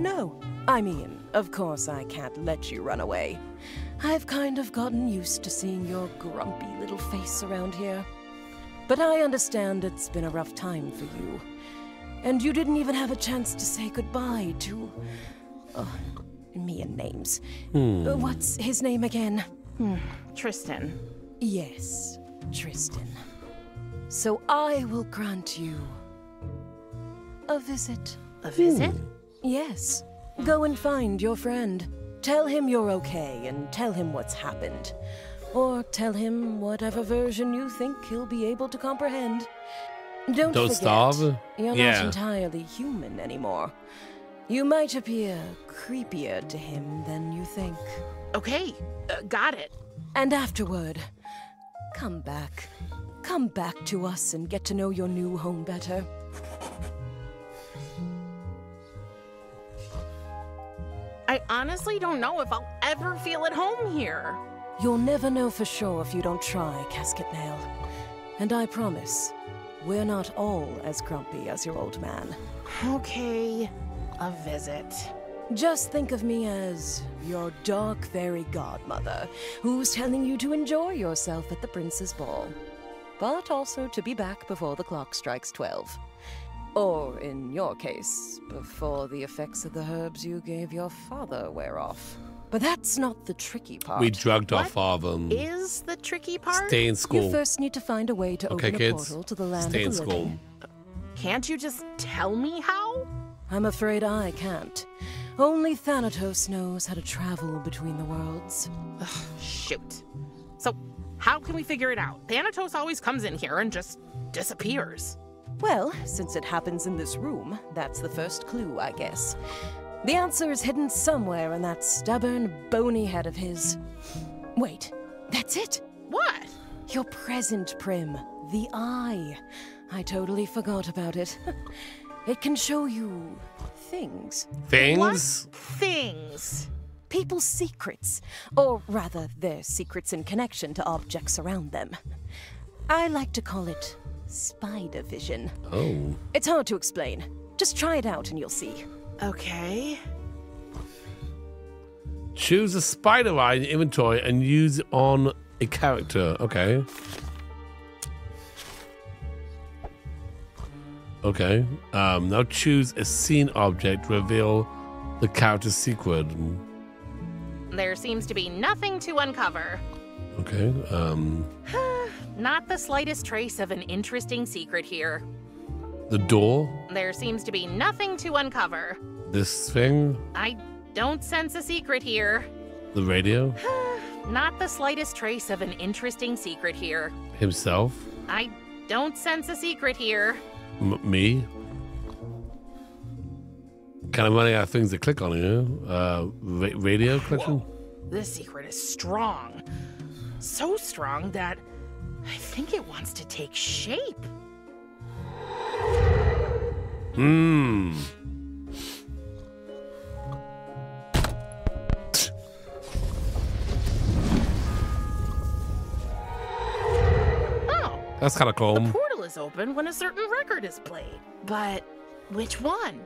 no. I mean, of course I can't let you run away. I've kind of gotten used to seeing your grumpy little face around here. But I understand it's been a rough time for you. And you didn't even have a chance to say goodbye to... me and names. What's his name again? Tristan. Yes, Tristan. So I will grant you a visit. A visit? Yes. Go and find your friend. Tell him you're okay and tell him what's happened. Or tell him whatever version you think he'll be able to comprehend. Don't forget, starve. You're not entirely human anymore. You might appear creepier to him than you think. Okay, got it. And afterward, come back. Come back to us and get to know your new home better. I honestly don't know if I'll ever feel at home here. You'll never know for sure if you don't try, Casket Nail. And I promise, we're not all as grumpy as your old man. Okay. A visit. Just think of me as your dark fairy godmother, who's telling you to enjoy yourself at the Prince's Ball. but also to be back before the clock strikes 12. Or, in your case, before the effects of the herbs you gave your father wear off. But that's not the tricky part. We drugged our father. What is the tricky part? Stay in school. You first need to find a way to open a portal to the land of the living. Stay in school. Can't you just tell me how? I'm afraid I can't. Only Thanatos knows how to travel between the worlds. Ugh, shoot. So, how can we figure it out? Thanatos always comes in here and just disappears. Well, since it happens in this room, that's the first clue, I guess. The answer is hidden somewhere in that stubborn, bony head of his. Wait, that's it! What? Your present, Prim. The eye. I totally forgot about it. It can show you things. Things? What? Things. People's secrets. Or rather, their secrets in connection to objects around them. I like to call it spider vision. Oh. It's hard to explain. Just try it out and you'll see. Okay. Choose a spider eye in your inventory and use it on a character. Okay. Okay. Now choose a scene object. Reveal the character's secret. There seems to be nothing to uncover. Okay. Not the slightest trace of an interesting secret here. The door? There seems to be nothing to uncover. This thing? I don't sense a secret here. The radio? Not the slightest trace of an interesting secret here. Himself? I don't sense a secret here. Me? Kind of running out of things to click on here. Radio clicking? Whoa. This secret is strong. So strong that I think it wants to take shape. Hmm. Oh. That's kind of cool. The portal is open when a certain record is played. But which one?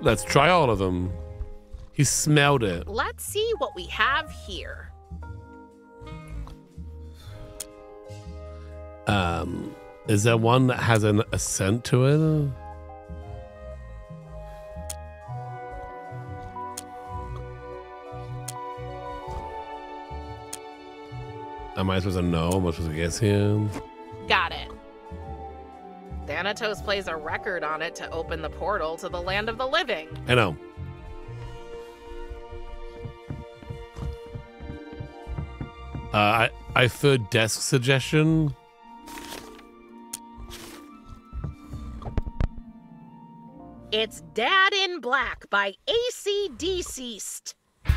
Let's try all of them. He smelled it. Let's see what we have here. Is there one that has a scent to it? Am I supposed to know? Am I supposed to guess him? Got it. Thanatos plays a record on it to open the portal to the land of the living. I know. I third desk suggestion. It's Dad in Black by AC Deceased. I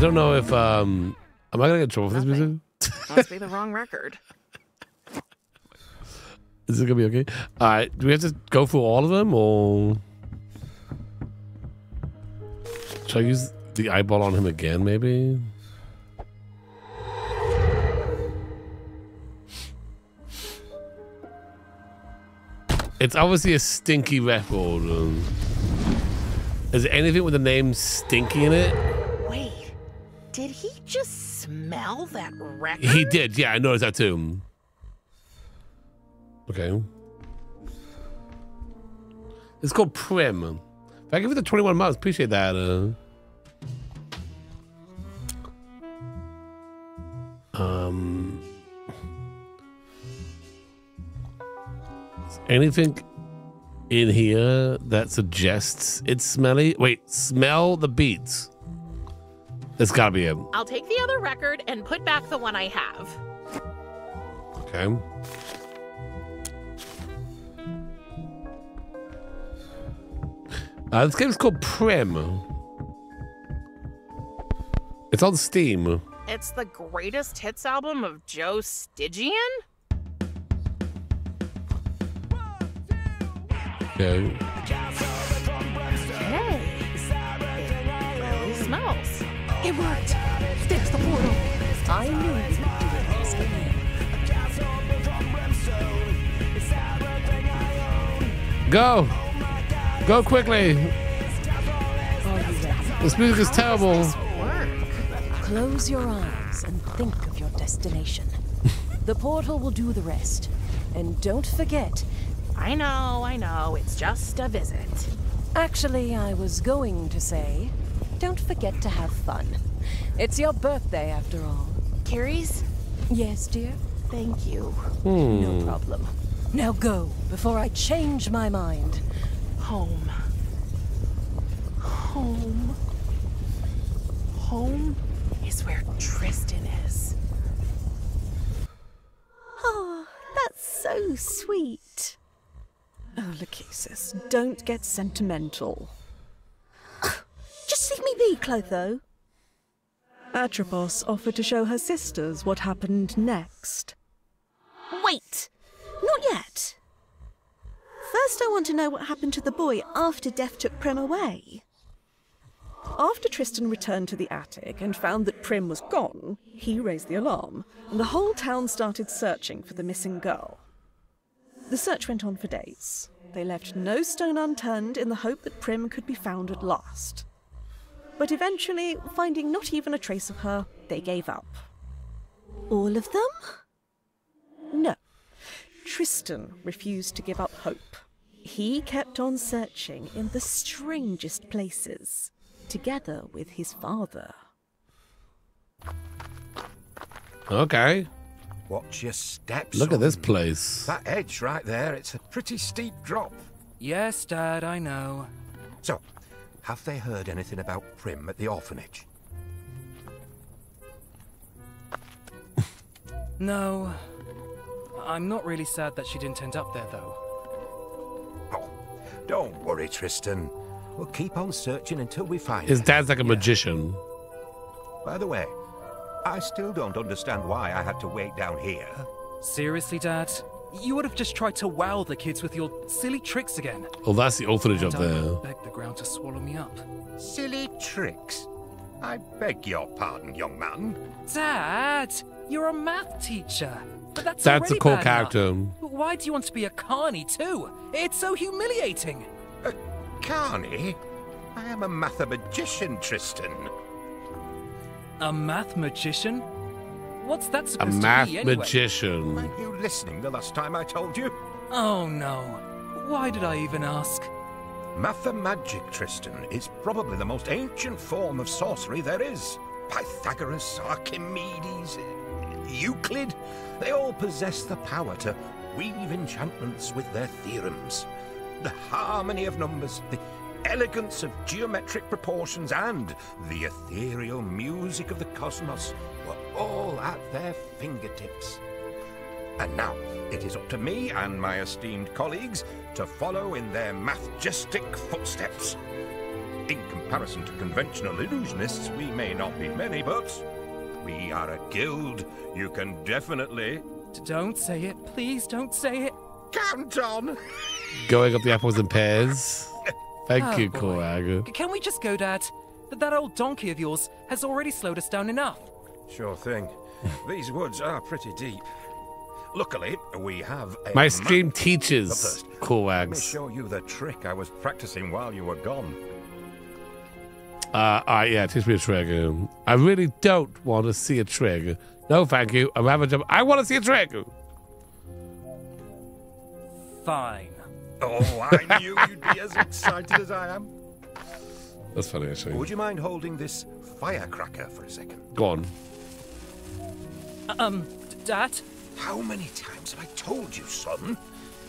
don't know if am I gonna get in trouble for this music? Must be the wrong record. Is it gonna be okay? All right, do we have to go through all of them or? Should I use the eyeball on him again, maybe? It's obviously a stinky record. Is there anything with the name Stinky in it? Wait, did he just smell that record? He did, yeah, I noticed that too. Okay. It's called Prim. If I give it the 21 months, appreciate that. Is anything in here that suggests it's smelly? Wait, smell the beats. It's gotta be him. I'll take the other record and put back the one I have. Okay. This game's called Prim. It's on Steam. It's the greatest hits album of Joe Stygian? Okay. Hey. It really smells. It worked. There's the portal. I knew you could do it. Go! Go quickly! This music is terrible. Close your eyes and think of your destination. The portal will do the rest. And don't forget... I know, it's just a visit. Actually, I was going to say, don't forget to have fun. It's your birthday, after all. Carys? Yes, dear? Thank you. No problem. Now go, before I change my mind. Home. Home is where Tristan is. Oh, that's so sweet. Oh, Lachesis, don't get sentimental. Just leave me be, Clotho. Atropos offered to show her sisters what happened next. Wait! Not yet. First I want to know what happened to the boy after Death took Prim away. After Tristan returned to the attic and found that Prim was gone, he raised the alarm, and the whole town started searching for the missing girl. The search went on for days. They left no stone unturned in the hope that Prim could be found at last. But eventually, finding not even a trace of her, they gave up. All of them? No. Tristan refused to give up hope. He kept on searching in the strangest places, together with his father. Okay. Watch your steps. Look at this place. That edge right there, it's a pretty steep drop. Yes, Dad, I know. So, have they heard anything about Prim at the orphanage? No. I'm not really sad that she didn't end up there, though. Oh, don't worry, Tristan. We'll keep on searching until we find His dad's like a magician. By the way, I still don't understand why I had to wait down here. Seriously, Dad? You would have just tried to wow the kids with your silly tricks again. Oh, that's the orphanage up there. I beg the ground to swallow me up. Silly tricks? I beg your pardon, young man. Dad, you're a math teacher. But that's a cool character. Why do you want to be a carny too? It's so humiliating. A carny? I am a mathemagician, Tristan. A math magician? What's that supposed to be anyway? A math magician. Weren't you listening the last time I told you? Oh no. Why did I even ask? Mathemagic, Tristan, is probably the most ancient form of sorcery there is. Pythagoras, Archimedes, Euclid, they all possess the power to weave enchantments with their theorems. The harmony of numbers, the elegance of geometric proportions, and the ethereal music of the cosmos were all at their fingertips. And now it is up to me and my esteemed colleagues to follow in their mathgistic footsteps. In comparison to conventional illusionists, we may not be many, but we are a guild. You can definitely... Don't say it. Please don't say it. Count on! Going up the apples and pears. Thank you, Koraga. Can we just go, Dad? That old donkey of yours has already slowed us down enough. Sure thing. These woods are pretty deep. Luckily, we have a... My stream teaches, Korags. Let me show you the trick I was practicing while you were gone. Yeah, teach me a trick. I really don't want to see a trick. No, thank you. I'm having a jump. I want to see a trick. Fine. Oh, I knew you'd be as excited as I am. That's funny, actually. Would you mind holding this firecracker for a second? Go on. Dad? How many times have I told you, son?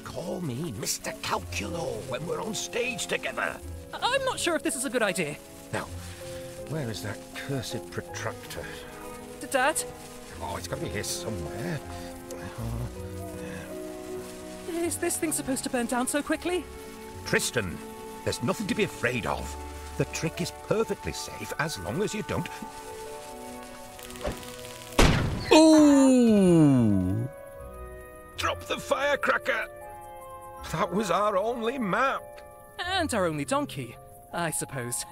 Call me Mr. Calculo when we're on stage together. I'm not sure if this is a good idea. Now, where is that cursed protractor? Dad? Oh, it's got to be here somewhere. Yeah. Is this thing supposed to burn down so quickly? Tristan, there's nothing to be afraid of. The trick is perfectly safe as long as you don't... Ooh! Drop the firecracker! That was our only map. And our only donkey. I suppose.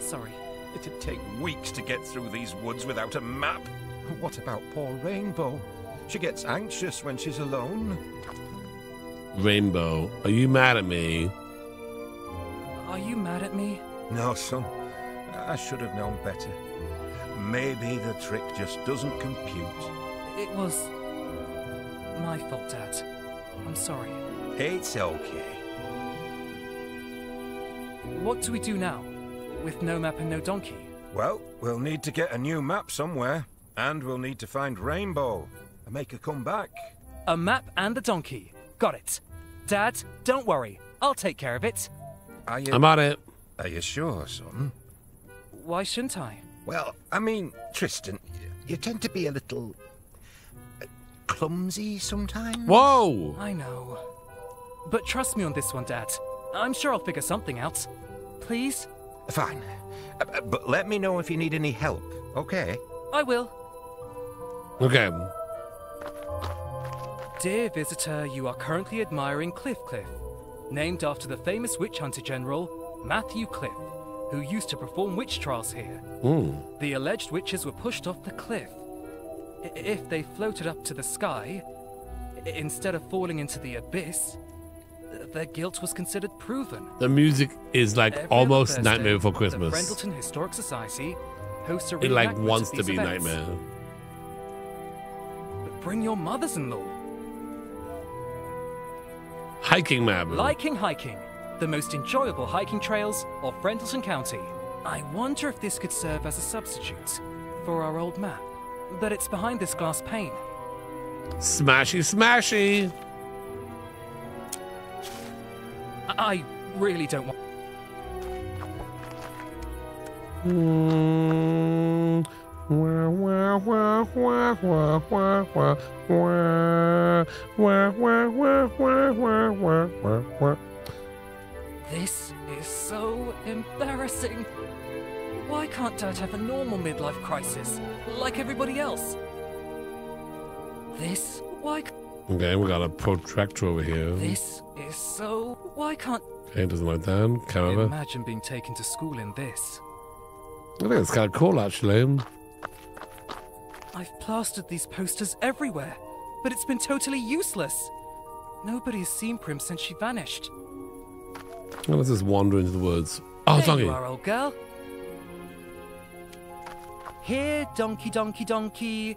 Sorry. It'd take weeks to get through these woods without a map. What about poor Rainbow? She gets anxious when she's alone. Rainbow, are you mad at me? Are you mad at me? No, son. I should have known better. Maybe the trick just doesn't compute. It was my fault, Dad. I'm sorry. It's okay. What do we do now? With no map and no donkey? Well, we'll need to get a new map somewhere. And we'll need to find Rainbow and make her come back. A map and a donkey. Got it. Dad, don't worry. I'll take care of it. I'm on it. Are you sure, son? Why shouldn't I? Well, I mean, Tristan, you tend to be a little clumsy sometimes. Whoa! I know. But trust me on this one, Dad. I'm sure I'll figure something out. Please? Fine. But let me know if you need any help, okay? I will. Okay. Dear visitor, you are currently admiring Cliff, named after the famous witch hunter general, Matthew Cliff, who used to perform witch trials here. Mm. The alleged witches were pushed off the cliff. If they floated up to the sky, instead of falling into the abyss, their guilt was considered proven. The music is like every almost Thursday, Nightmare Before Christmas. The Brendelton Historic Society hosts a reenactment. It like wants to be events. Nightmare. But bring your mothers-in-law. Hiking map. Liking hiking. The most enjoyable hiking trails of Brendelton County. I wonder if this could serve as a substitute for our old map. But it's behind this glass pane. Smashy, smashy. I really don't want... This is so embarrassing. Why can't Dad have a normal midlife crisis like everybody else? Okay, we got a protractor over here. This is so... Why can't... Okay, doesn't like that. However, imagine being taken to school in this. I think it's kind of cool, actually. I've plastered these posters everywhere, but it's been totally useless. Nobody has seen Prim since she vanished. Well, let's just wander into the woods. Oh, there donkey! You are, old girl. Here, donkey, donkey, donkey.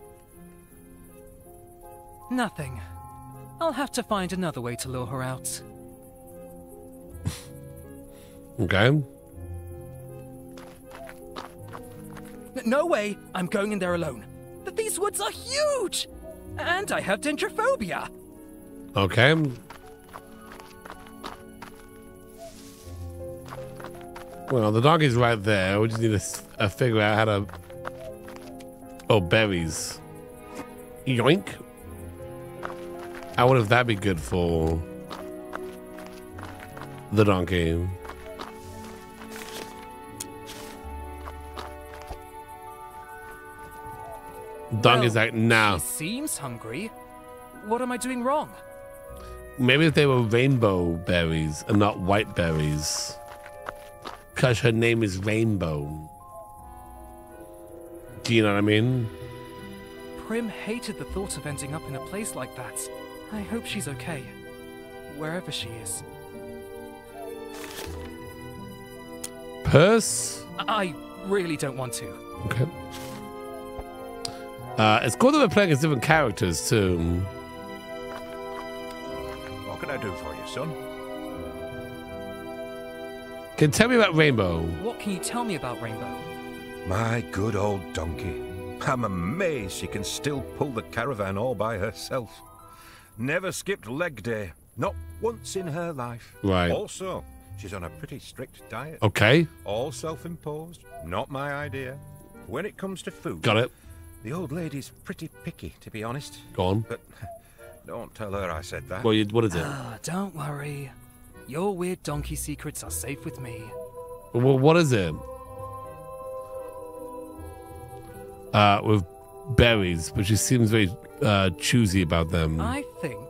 Nothing. I'll have to find another way to lure her out. Okay. No way! I'm going in there alone. But these woods are huge! And I have dendrophobia! Okay. Well, the donkey's right there. We just need to figure out how to... Oh, berries. Yoink. I wonder if that'd be good for the donkey. Donkey's like, nah. She seems hungry. What am I doing wrong? Maybe if they were rainbow berries and not white berries. Because her name is Rainbow. Do you know what I mean? Prim hated the thought of ending up in a place like that. I hope she's okay, wherever she is. Purse? I really don't want to. Okay. It's cool that we're playing as different characters, too. What can I do for you, son? Can you tell me about Rainbow? What can you tell me about Rainbow? My good old donkey. I'm amazed she can still pull the caravan all by herself. Never skipped leg day, not once in her life. Right. Also, she's on a pretty strict diet. Okay. All self-imposed, not my idea. When it comes to food... Got it. The old lady's pretty picky, to be honest. Go on. But don't tell her I said that. Well, what is it? Don't worry. Your weird donkey secrets are safe with me. Well, what is it? With berries, but she seems very... choosy about them. I think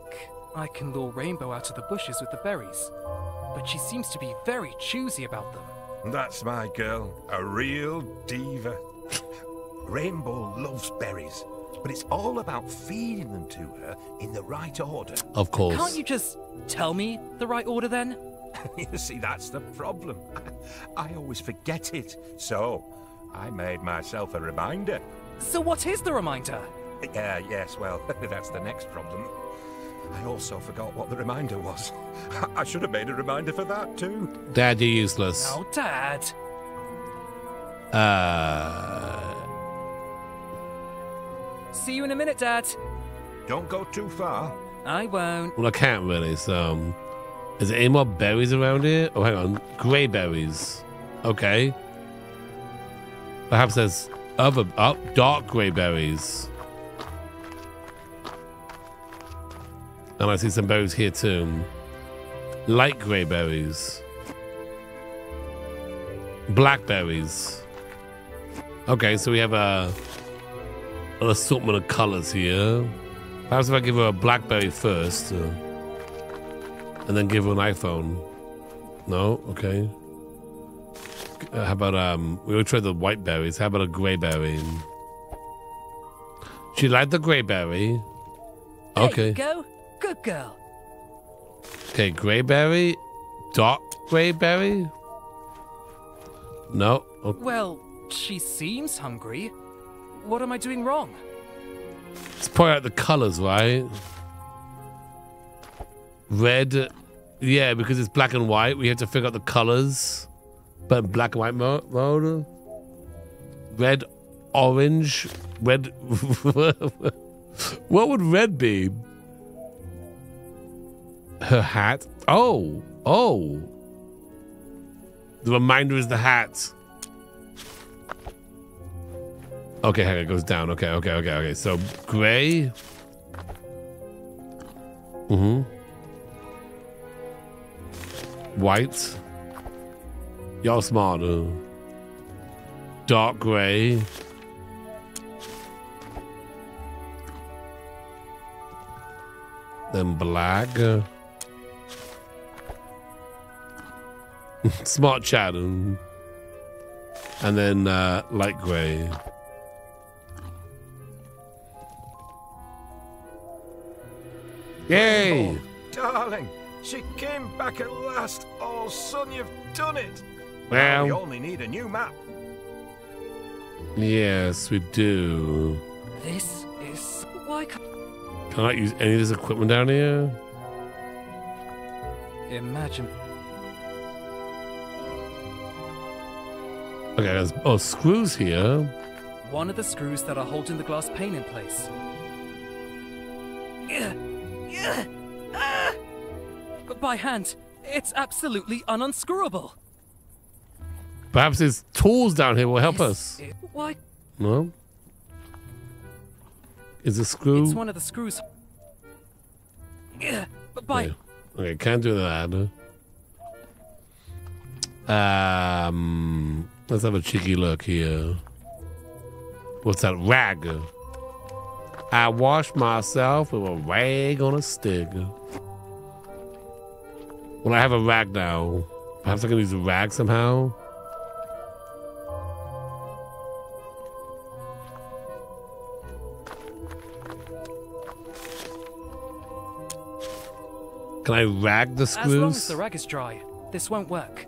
I can lure Rainbow out of the bushes with the berries, but she seems to be very choosy about them. That's my girl, a real diva. Rainbow loves berries. But it's all about feeding them to her in the right order. Of course. Can't you just tell me the right order then? You see, that's the problem. I always forget it. So I made myself a reminder. So what is the reminder? Yes, well, that's the next problem. I also forgot what the reminder was. I should have made a reminder for that too. Dad, you're useless. Oh, Dad. See you in a minute, Dad. Don't go too far. I won't. Well, I can't really, so... Is there any more berries around here? Oh, hang on. Grey berries. Okay. Perhaps there's other... Oh, dark grey berries. And I see some berries here too. Light grey berries. Blackberries. Okay, so we have an assortment of colors here. Perhaps if I give her a blackberry first, and then give her an iPhone. No, okay. How about we will try the white berries. How about a grey berry? She liked the grey berry. Okay. There you go. Good girl. Okay, grey berry, dark grey berry. No. Okay. Well, she seems hungry. What am I doing wrong? Let's point out the colors, right? Red. Yeah, because it's black and white, we have to figure out the colors. But black and white mode. Red, orange, red. What would red be? Her hat. Oh, oh. The reminder is the hat. Okay, hang on, it goes down. Okay. So gray. Mm-hmm. White. Y'all smarter. Dark gray. Then black. Smart chat, and then light gray. Yay! Oh, darling, she came back at last. Oh, son, you've done it. Well, we only need a new map. Yes, we do. This is why. Can I use any of this equipment down here? Imagine. Okay, there's screws here. One of the screws that are holding the glass pane in place. But by hand, it's absolutely ununscrewable. Perhaps his tools down here will help us. Why? No. Is a screw? It's one of the screws. But by. Okay, can't do that. Let's have a cheeky look here. What's that rag? I washed myself with a rag on a stick. Well, I have a rag now. Perhaps I can use a rag somehow. Can I rag the screws? As long as the rag is dry, this won't work.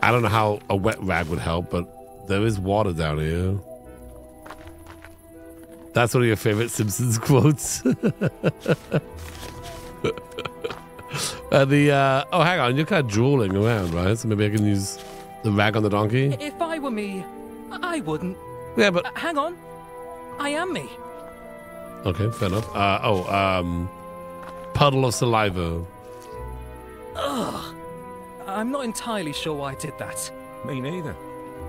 I don't know how a wet rag would help, but there is water down here. That's one of your favorite Simpsons quotes. Oh, hang on, you're kind of drooling around, right? So maybe I can use the rag on the donkey? If I were me, I wouldn't. Yeah, but... hang on. I am me. Okay, fair enough. Puddle of saliva. Ugh. I'm not entirely sure why I did that. Me neither.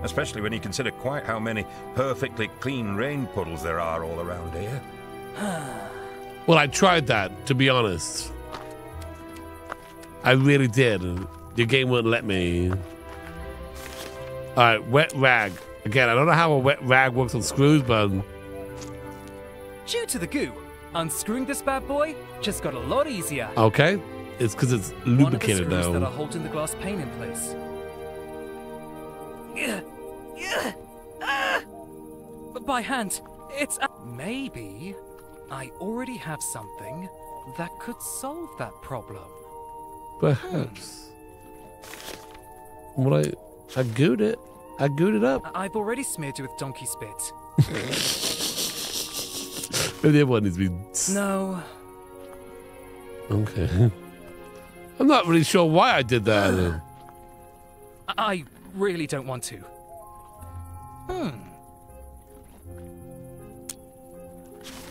Especially when you consider quite how many perfectly clean rain puddles there are all around here. Well, I tried that, to be honest. I really did. Your game wouldn't let me. Alright, wet rag. Again, I don't know how a wet rag works on screws, but... Due to the goo, unscrewing this bad boy just got a lot easier. Okay. It's because it's lubricated now. One of the screws that are holding the glass pane in place. But by hand, it's... Maybe I already have something that could solve that problem. Perhaps. Well, I gooed it. I gooed it up. I've already smeared you with donkey spit. Maybe everyone needs to be... No. Okay. I'm not really sure why I did that. Then. I really don't want to.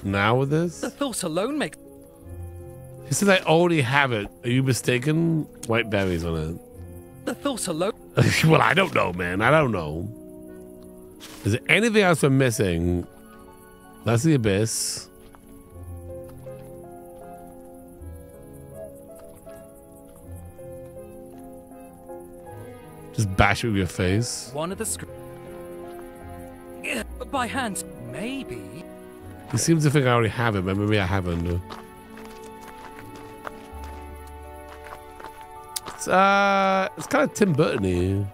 Now with this? The thought alone makes... He said I already have it. Are you mistaken? White berries on it. The thought alone... Well, I don't know, man. I don't know. Is there anything else I'm missing? That's the abyss. Just bash it with your face. One of the screws. By hand, maybe. He seems to think I already have it, but maybe I haven't. It's kind of Tim Burton-y.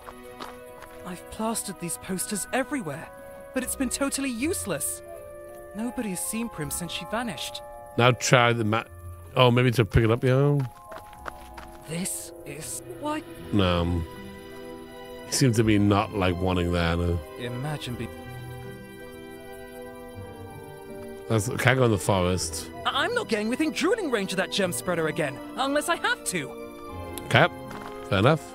I've plastered these posters everywhere, but it's been totally useless. Nobody has seen Prim since she vanished. Now try the map. Oh, maybe to pick it up, yo. This is why. No. He seems to be not like wanting that. No. Imagine being. Can't go in the forest. I'm not getting within drooling range of that gem spreader again, unless I have to. Okay, fair enough.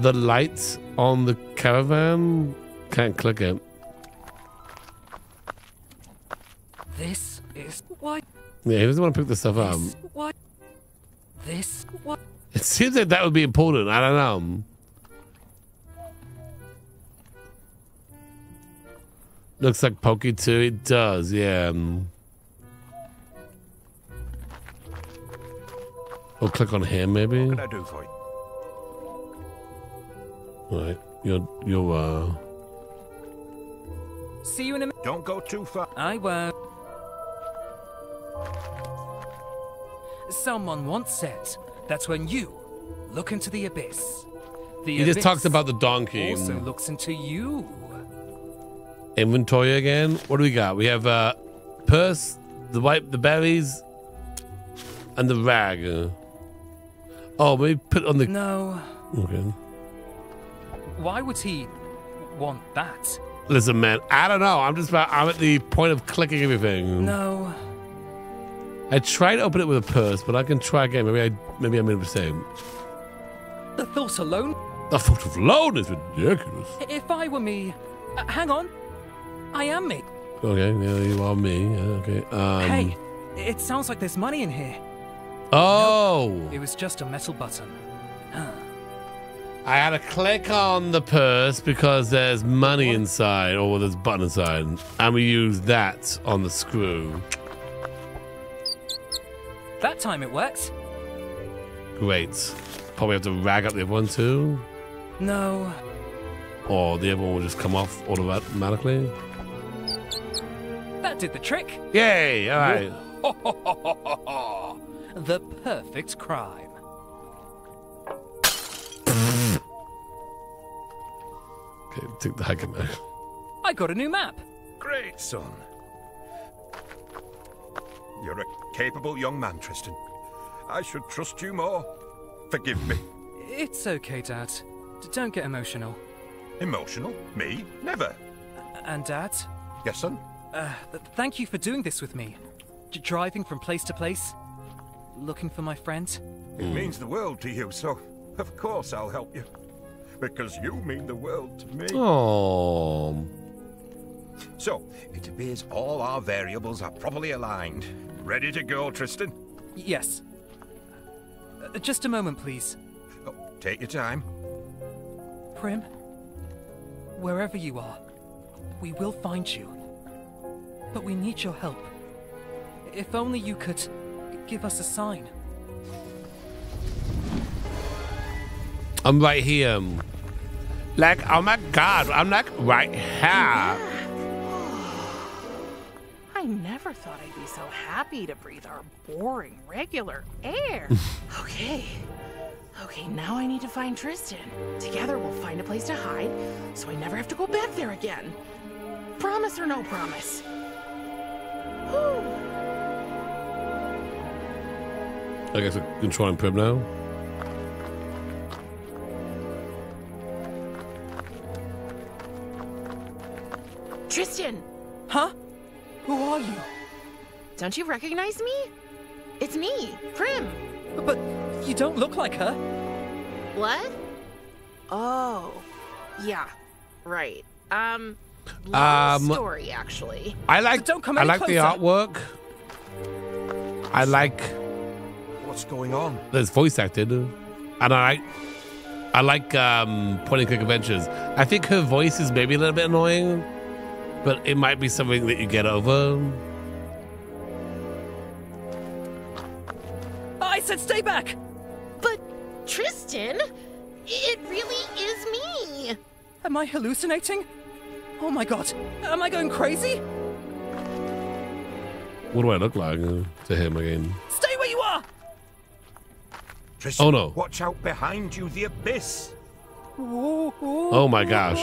The lights on the caravan? Can't click it. This is why. Yeah, he doesn't want to pick this stuff up. It seems like that would be important. I don't know. Looks like Pokey 2. It does, yeah. Or click on him, maybe. What can I do for you? All right, you're. See you in a minute. Don't go too far. I won't. Someone once said that's when you look into the abyss. He just talks about the donkey. Also looks into you. Inventory again. What do we got? We have purse, the berries, and the rag. Oh, we put on the. No. Okay. Why would he want that? Listen, man. I don't know. I'm at the point of clicking everything. No. I tried to open it with a purse, but I can try again. Maybe I made a mistake. The thought alone. The thought of alone is ridiculous. If I were me, hang on, I am me. Okay, yeah, you are me. Yeah, okay. Hey, it sounds like there's money in here. Oh. No, it was just a metal button. I had to click on the purse because there's money inside, or there's button inside, and we use that on the screw. That time it works. Great. Probably have to rag up the other one too. No. Or the other one will just come off automatically. That did the trick. Yay! All right. The perfect crime. Okay, take the hiking now. I got a new map. Great, son. You're a capable young man, Tristan. I should trust you more. Forgive me. It's okay, Dad. Don't get emotional. Emotional? Me? Never. And Dad? Yes, son? Thank you for doing this with me. Driving from place to place. Looking for my friend. It means the world to you, so of course I'll help you. Because you mean the world to me. Oh. So, it appears all our variables are properly aligned. Ready to go, Tristan? Yes. Just a moment, please. Oh, take your time. Prim, wherever you are, we will find you. But we need your help. If only you could give us a sign. I'm right here. Like, oh my God, I'm like right here. Yeah. I never thought I'd be so happy to breathe our boring, regular air. Okay, now I need to find Tristan. Together we'll find a place to hide, so I never have to go back there again. Promise or no promise? Whew. I guess I can try and Prim now. Tristan! Huh? Who are you? Don't you recognize me? It's me, Prim. But you don't look like her. What? Oh, yeah, right. Story actually. I like the artwork. I like what's going on. There's voice acted, and I like point and click adventures. I think her voice is maybe a little bit annoying, but it might be something that you get over. I said stay back! But, Tristan, it really is me! Am I hallucinating? Oh my god, am I going crazy? What do I look like to him again? Stay where you are! Tristan, oh no. Watch out behind you, the abyss! Oh my gosh.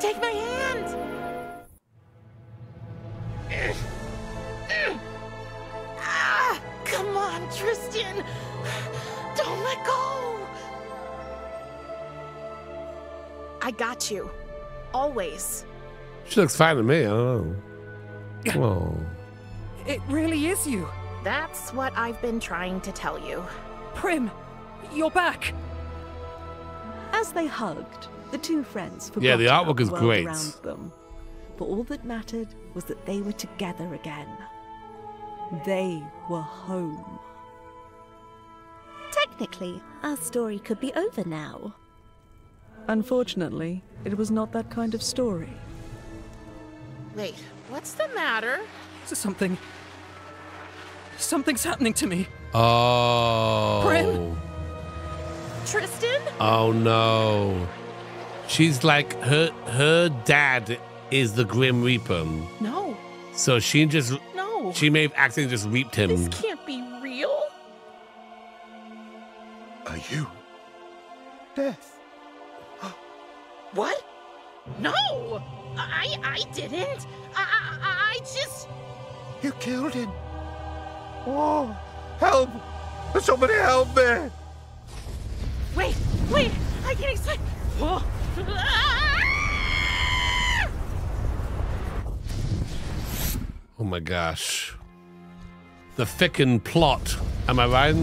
Take my hand! Ah, come on, Tristan! Don't let go! I got you. Always. She looks fine to me, I don't know. Whoa. It really is you. That's what I've been trying to tell you. Prim, you're back. As they hugged, the two friends forgot the artwork is great around them, but all that mattered was that they were together again. They were home. Technically, our story could be over now. Unfortunately, it was not that kind of story. Wait, what's the matter? Something's happening to me. Oh. Prim? Tristan? Oh no. She's like, her dad is the Grim Reaper. No. So she just... No. She may have accidentally just reaped him. This can't be real. Are you... Death? What? No! I didn't. I just... You killed him. Oh, help! Somebody help me! Wait! I can explain... Oh. Ah! Oh my gosh. The thickened plot. Am I right?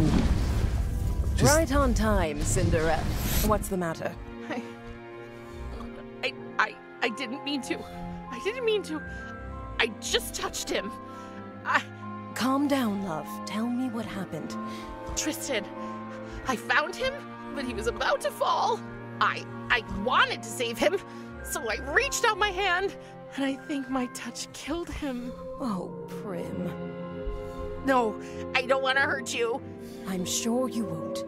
Right on time, Cinderella. What's the matter? I didn't mean to. I just touched him. Calm down, love. Tell me what happened. Tristan, I found him, but he was about to fall. I wanted to save him, so I reached out my hand, and I think my touch killed him. Oh, Prim. No, I don't want to hurt you. I'm sure you won't.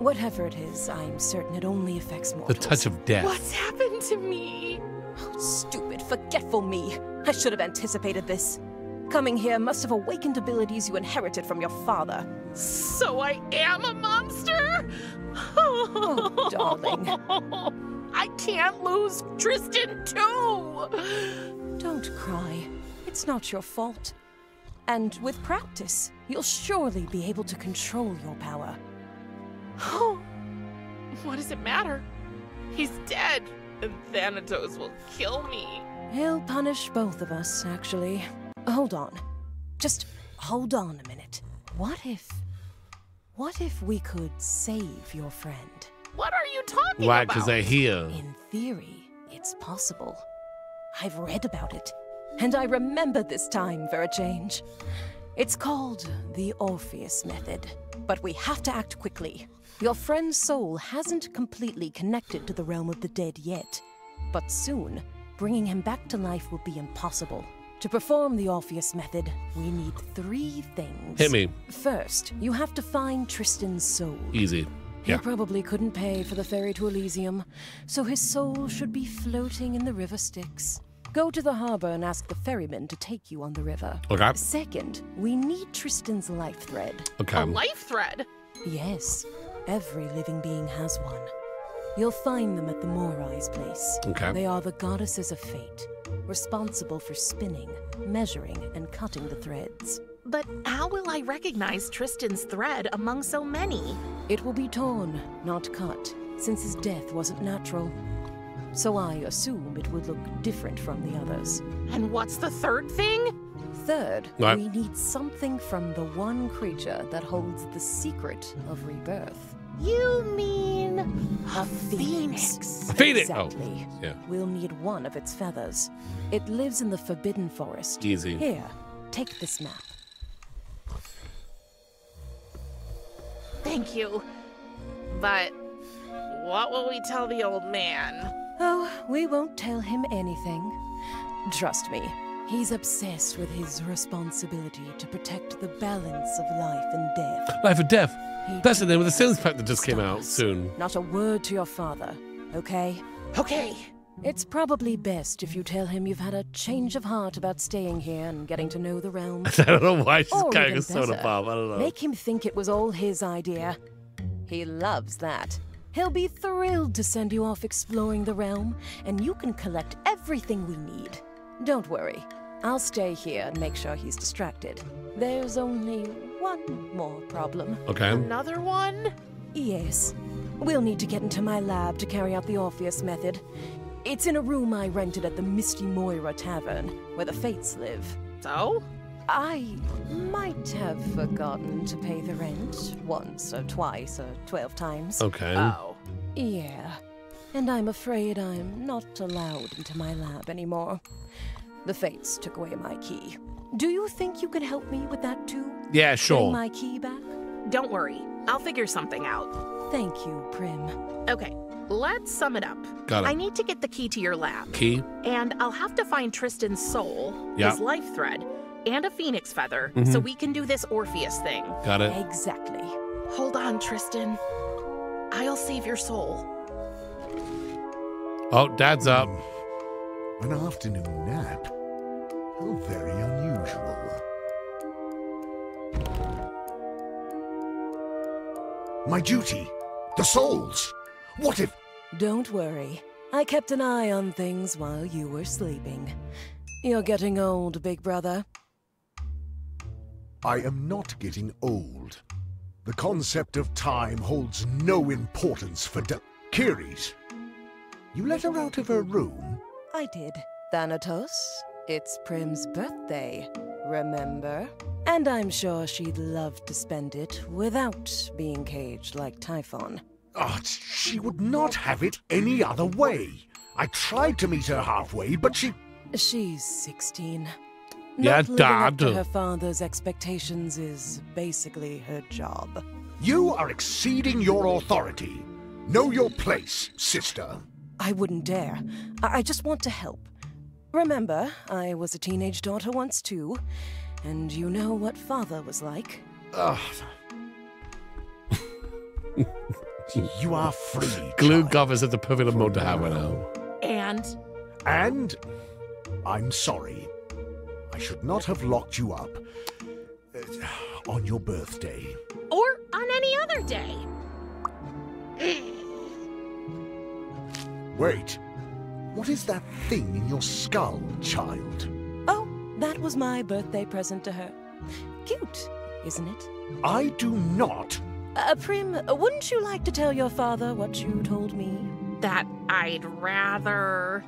Whatever it is, I'm certain it only affects mortals. The touch of death. What's happened to me? Oh, stupid, forgetful me. I should have anticipated this. Coming here must have awakened abilities you inherited from your father. So I am a monster? Oh, darling. I can't lose Tristan too! Don't cry. It's not your fault. And with practice, you'll surely be able to control your power. Oh, what does it matter? He's dead, and Thanatos will kill me. He'll punish both of us, actually. Hold on. Just hold on a minute. What if we could save your friend? What are you talking about? Right, because they're here. In theory, it's possible. I've read about it, and I remember this time for a change. It's called the Orpheus method, but we have to act quickly. Your friend's soul hasn't completely connected to the realm of the dead yet, but soon, bringing him back to life will be impossible. To perform the Orpheus method, we need three things. Hit me. First, you have to find Tristan's soul. Easy. He probably couldn't pay for the ferry to Elysium, so his soul should be floating in the river Styx. Go to the harbor and ask the ferryman to take you on the river. Okay. Second, we need Tristan's life thread. Okay. A life thread? Yes. Every living being has one. You'll find them at the Morai's place. Okay. They are the goddesses of fate, responsible for spinning, measuring, and cutting the threads. But how will I recognize Tristan's thread among so many? It will be torn, not cut, since his death wasn't natural. So I assume it would look different from the others. And what's the third thing? Third, we need something from the one creature that holds the secret of rebirth. You mean a phoenix? A phoenix. Exactly. Oh, yeah. We'll need one of its feathers. It lives in the Forbidden Forest. Easy. Here, take this map. Thank you. But what will we tell the old man? Oh, we won't tell him anything. Trust me, he's obsessed with his responsibility to protect the balance of life and death. Life and death? That's the name of the sales pack that just came out soon. Not a word to your father, okay? Okay. It's probably best if you tell him you've had a change of heart about staying here and getting to know the realm. I don't know why she's carrying a soda bomb. I don't know. Make him think it was all his idea. He loves that. He'll be thrilled to send you off exploring the realm, and you can collect everything we need. Don't worry. I'll stay here and make sure he's distracted. There's only one more problem. Okay. Another one? Yes. We'll need to get into my lab to carry out the Orpheus method. It's in a room I rented at the Misty Moira Tavern, where the Fates live. So? I might have forgotten to pay the rent once or twice or 12 times. Okay. Oh. Yeah. And I'm afraid I'm not allowed into my lab anymore. The Fates took away my key. Do you think you could help me with that too? Yeah, sure. Getting my key back? Don't worry. I'll figure something out. Thank you, Prim. Okay. Let's sum it up. Got it. I need to get the key to your lab. Key? And I'll have to find Tristan's soul, his life thread, and a phoenix feather, so we can do this Orpheus thing. Got it. Exactly. Hold on, Tristan. I'll save your soul. Oh, Dad's up. An afternoon nap? How very unusual. My duty. The souls. What if... Don't worry. I kept an eye on things while you were sleeping. You're getting old, big brother. I am not getting old. The concept of time holds no importance for Carys. You let her out of her room? I did. Thanatos, it's Prim's birthday, remember? And I'm sure she'd love to spend it without being caged like Typhon. Oh, she would not have it any other way. I tried to meet her halfway, but she... She's 16. Yeah, Dad. Not living up to her father's expectations is basically her job. You are exceeding your authority. Know your place, sister. I wouldn't dare. I just want to help. Remember, I was a teenage daughter once too, and you know what father was like. Ugh. You are free. Glue covers at the perfect mode to have it now. And I'm sorry. I should not have locked you up on your birthday. Or on any other day. Wait. What is that thing in your skull, child? Oh, that was my birthday present to her. Cute, isn't it? I do not. Prim, wouldn't you like to tell your father what you told me? That I'd rather...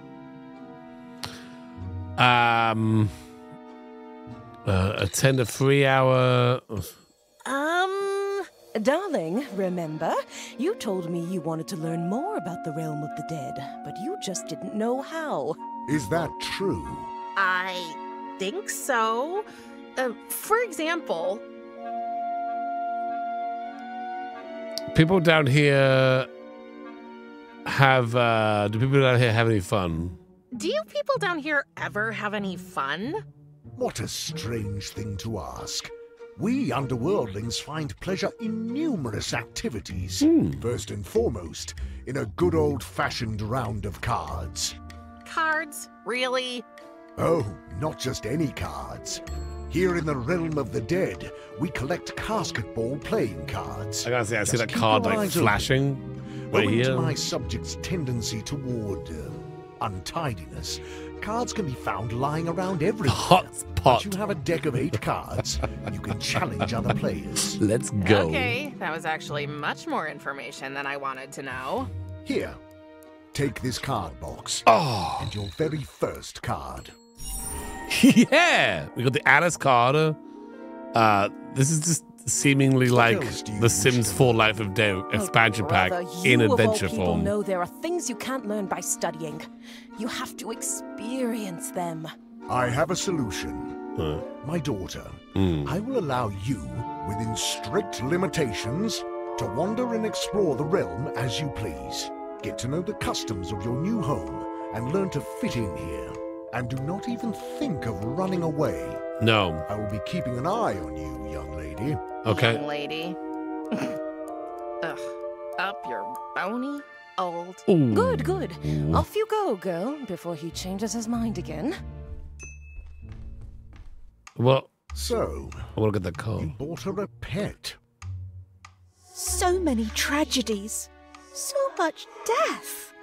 attend a 3-hour... Darling, remember? You told me you wanted to learn more about the realm of the dead, but you just didn't know how. Is that true? I think so. For example... People down here have, do people down here have any fun? Do you people down here ever have any fun? What a strange thing to ask. we underworldlings find pleasure in numerous activities. First and foremost, in a good old-fashioned round of cards. Cards? Really? Oh, not just any cards. Here in the realm of the dead, we collect casketball playing cards. I gotta say, I see that card like flashing. Owing to my subject's tendency toward untidiness, cards can be found lying around everywhere. Hotspot. If you have a deck of 8 cards, you can challenge other players. Let's go. Okay, that was actually much more information than I wanted to know. Here, take this card box and your very first card. Yeah, we got the Alice card. This is just seemingly like the Sims 4 Life of Day expansion pack in adventure form. No, there are things you can't learn by studying. You have to experience them. I have a solution. My daughter, I will allow you, within strict limitations, to wander and explore the realm as you please. Get to know the customs of your new home and learn to fit in here. And do not even think of running away. No. I will be keeping an eye on you, young lady. Okay. Young lady. Ugh. Up your bony old. Ooh. Good, good. Ooh. Off you go, girl, before he changes his mind again. Well, so I want to get that card. You bought her a pet. So many tragedies. So much death.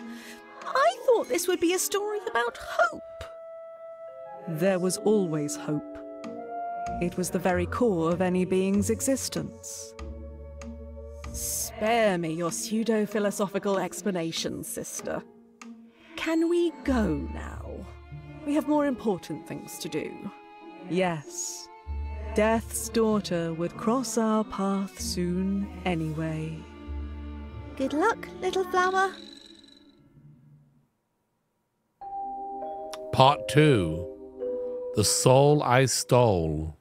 I thought this would be a story about hope. There was always hope. It was the very core of any being's existence. Spare me your pseudo-philosophical explanations, sister. Can we go now? We have more important things to do. Yes. Death's daughter would cross our path soon anyway. Good luck, little flower. Part 2. The Soul I Stole.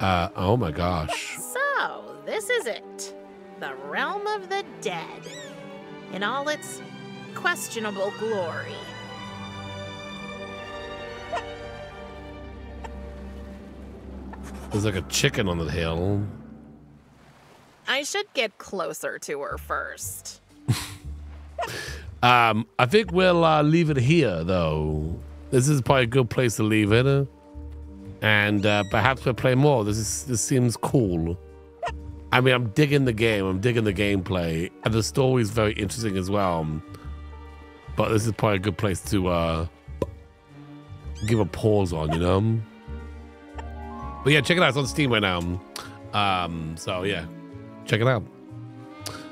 Oh my gosh. So, this is it. The realm of the dead. In all its questionable glory. There's like a chicken on the hill. I should get closer to her first. I think we'll leave it here, though. This is probably a good place to leave it, and perhaps we'll play more. This seems cool. I mean, I'm digging the game. I'm digging the gameplay, and the story's very interesting as well. But this is probably a good place to give a pause on, you know. But yeah, check it out. It's on Steam right now. So yeah, check it out.